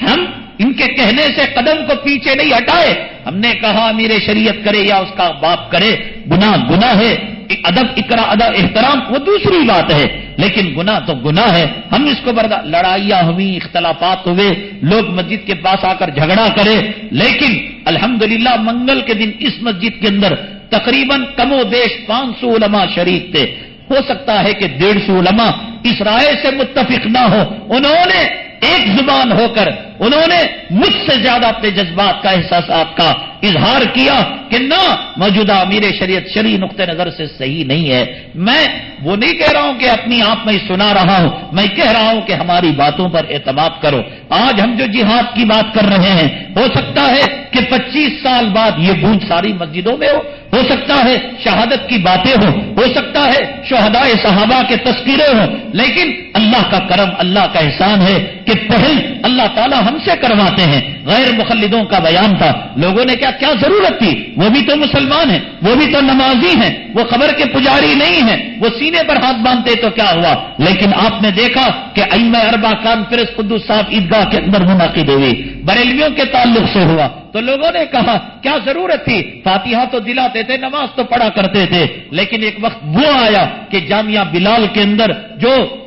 हम इनके कहने से कदम को पीछे नहीं हटाए, हमने कहा अमीर शरीयत करे या उसका बाप करे, गुनाह गुनाह है, अदब इकरा अदब, एहतराम वो दूसरी बात है, लेकिन गुनाह तो गुनाह है। हम इसको बर्दाश्त, लड़ाइयां हुई, इख्तलाफात हुए, लोग मस्जिद के पास आकर झगड़ा करे, लेकिन अल्हम्दुलिल्लाह मंगल के दिन इस मस्जिद के अंदर तकरीबन कमो बेश 500 उलमा शरीक थे। हो सकता है कि 150 उलमा इस राय से मुत्तफिक ना हो, उन्होंने एक जुबान होकर, उन्होंने मुझसे ज्यादा अपने जज्बात का, एहसास का इजहार किया कि ना, मौजूदा अमीर शरीयत शरी नुक्ते नजर से सही नहीं है। मैं वो नहीं कह रहा हूं कि अपनी आप में सुना रहा हूं, मैं कह रहा हूं कि हमारी बातों पर एतमाद करो। आज हम जो जिहाद की बात कर रहे हैं, हो सकता है कि 25 साल बाद ये गूंज सारी मस्जिदों में हो सकता है शहादत की बातें हो सकता है शहादाए सहाबा के तस्कीरें हों, लेकिन अल्लाह का करम, अल्लाह का एहसान है कि पहल अल्लाह ताला हमसे करवाते हैं। गैर मुखल्लिदों का बयान था, लोगों ने क्या जरूरत थी, वो भी तो मुसलमान है, वो भी तो नमाजी है, वो खबर के पुजारी नहीं है, वो सीने पर हाथ बांधते तो क्या हुआ। लेकिन आपने देखा कि अइम्मा अरबा कॉन्फ्रेंस कुद्दूस साहब ईदगाह के अंदर मुनाकिद हुई, बरेलवियों के ताल्लुक से हुआ, तो लोगों ने कहा क्या जरूरत थी, फातिहा तो दिलाते थे, नमाज तो पढ़ा करते थे। लेकिन एक वक्त वो आया कि जामिया बिलाल के अंदर जो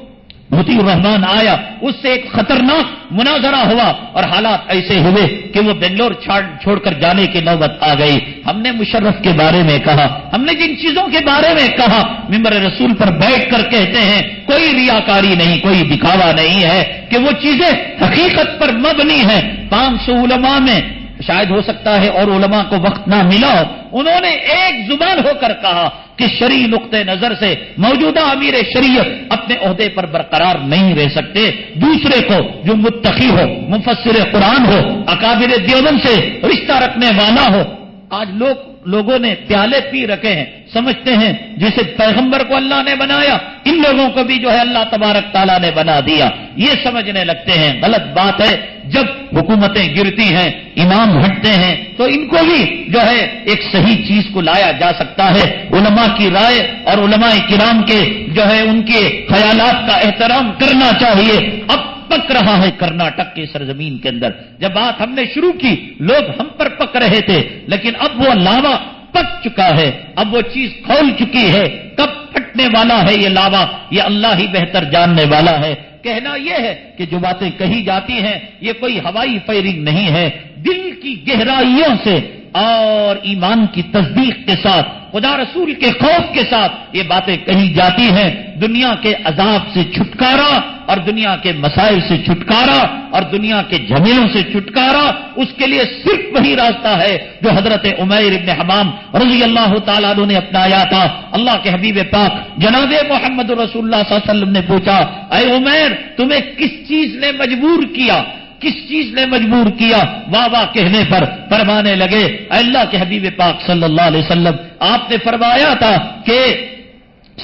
मुतीउर रहमान आया, उससे एक खतरनाक मुनाजरा हुआ और हालात ऐसे हुए कि वो बेंगलोर छोड़कर जाने की नौबत आ गई। हमने मुशर्रफ के बारे में कहा, हमने जिन चीजों के बारे में कहा, मिंबर रसूल पर बैठ कर कहते हैं कोई रियाकारी नहीं, कोई दिखावा नहीं है, कि वो चीजें हकीकत पर मबनी है। 500 उलमा में शायद हो सकता है और उलमा को वक्त ना मिला हो, उन्होंने एक जुबान होकर कहा कि शरी नुक्ते नजर से मौजूदा अमीर शरीयत अपने ओहदे पर बरकरार नहीं रह सकते। दूसरे को जो मुत्तकी हो, मुफस्सिर कुरान हो, अकाबिर देवबंद से रिश्ता रखने वाला हो, आज लोगों ने प्याले पी रखे हैं, समझते हैं जिसे पैगंबर को अल्लाह ने बनाया, इन लोगों को भी जो है अल्लाह तबारक ताला ने बना दिया, ये समझने लगते हैं। गलत बात है, जब हुकूमतें गिरती हैं, इमाम हटते हैं, तो इनको भी जो है एक सही चीज को लाया जा सकता है। उलमा की राय और उलमा किराम के जो है उनके ख्यालात का एहतराम करना चाहिए। अब पक रहा है कर्नाटक के सरजमीन के अंदर, जब बात हमने शुरू की लोग हम पर पक रहे थे, लेकिन अब वो लावा पक चुका है, अब वो चीज खोल चुकी है। कब फटने वाला है ये लावा, ये अल्लाह ही बेहतर जानने वाला है। कहना यह है कि जो बातें कही जाती हैं ये कोई हवाई फायरिंग नहीं है, दिल की गहराइयों से और ईमान की तस्दीक के साथ, खुदा रसूल के खौफ के साथ ये बातें कही जाती हैं। दुनिया के अजाब से छुटकारा और दुनिया के मसाइल से छुटकारा और दुनिया के झमेलों से छुटकारा, उसके लिए सिर्फ वही रास्ता है जो हजरत उमैर इब्न हमाम रजी अल्लाह तआला अन्हु ने अपनाया था। अल्लाह के हबीब पाक जनाब मोहम्मद रसूलुल्लाह सल्लल्लाहु अलैहि वसल्लम ने पूछा, ऐ उमैर तुम्हें किस चीज ने मजबूर किया, किस चीज ने मजबूर किया? वाह वाह कहने पर फरमाने लगे, अल्लाह के हबीब पाक सल्लल्लाहु अलैहि वसल्लम आपने फरमाया था कि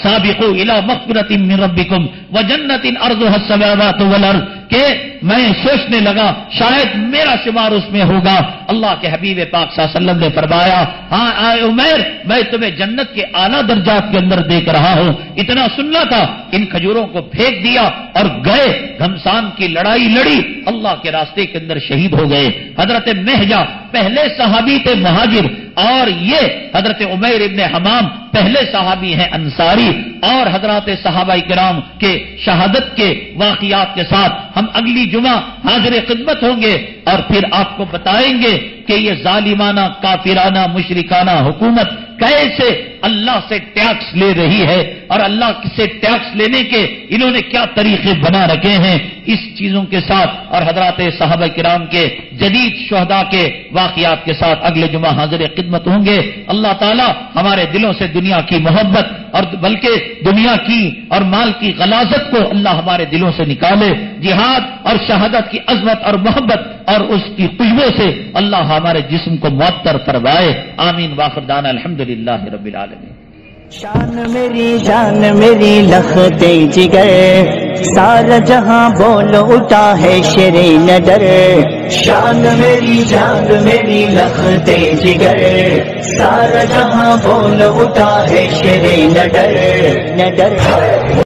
साबिक़ू इला मग़फ़िरतिन मिन रब्बिकुम व जन्नतिन अर्ज़ुहा as-समावातु वल अर्ज़, के मैं सोचने लगा शायद मेरा शुमार उसमें होगा। अल्लाह के हबीब पाक सल्लल्लाहु अलैहि वसल्लम ने फरमाया, हाँ आए उमैर, मैं तुम्हें जन्नत के आला दर्जात के अंदर देख रहा हूं। इतना सुनना था, इन खजूरों को फेंक दिया और गए, घमसान की लड़ाई लड़ी, अल्लाह के रास्ते के अंदर शहीद हो गए। हजरत महजा पहले सहाबी थे, महाजिर, और ये हजरत उमैर इब्न हमाम पहले सहाबी हैं अंसारी और हजरत सहाबा किराम के शहादत के वाकियात के साथ हम अगली जुमा हाजिर खिदमत होंगे और फिर आपको बताएंगे कि ये जालिमाना काफिराना मुशरिकाना हुकूमत कैसे अल्लाह से टैक्स ले रही है और अल्लाह से टैक्स लेने के इन्होंने क्या तरीके बना रखे हैं इस चीजों के साथ और हजरात साहबा किराम के जदीद शोहदा के वाकियात के साथ अगले जुमा हाजिर खिदमत होंगे। अल्लाह ताला हमारे दिलों से दुनिया की मोहब्बत और बल्कि दुनिया की और माल की गलाजत को अल्लाह हमारे दिलों से निकाले। जिहाद और शहादत की अजमत और मोहब्बत और उसकी खुशबू से अल्लाह हमारे जिस्म को मुअत्तर फरमाए। आमीन। वाखिरदाना अल्हम्दुलिल्लाह रब्बिल आलमीन। शान मेरी जान मेरी लखते जिगर सारा जहां बोल उठा है शेरे नदर। शान मेरी जान मेरी लखते जिगर सारा जहां बोल उठा है शेरे नदर नदर।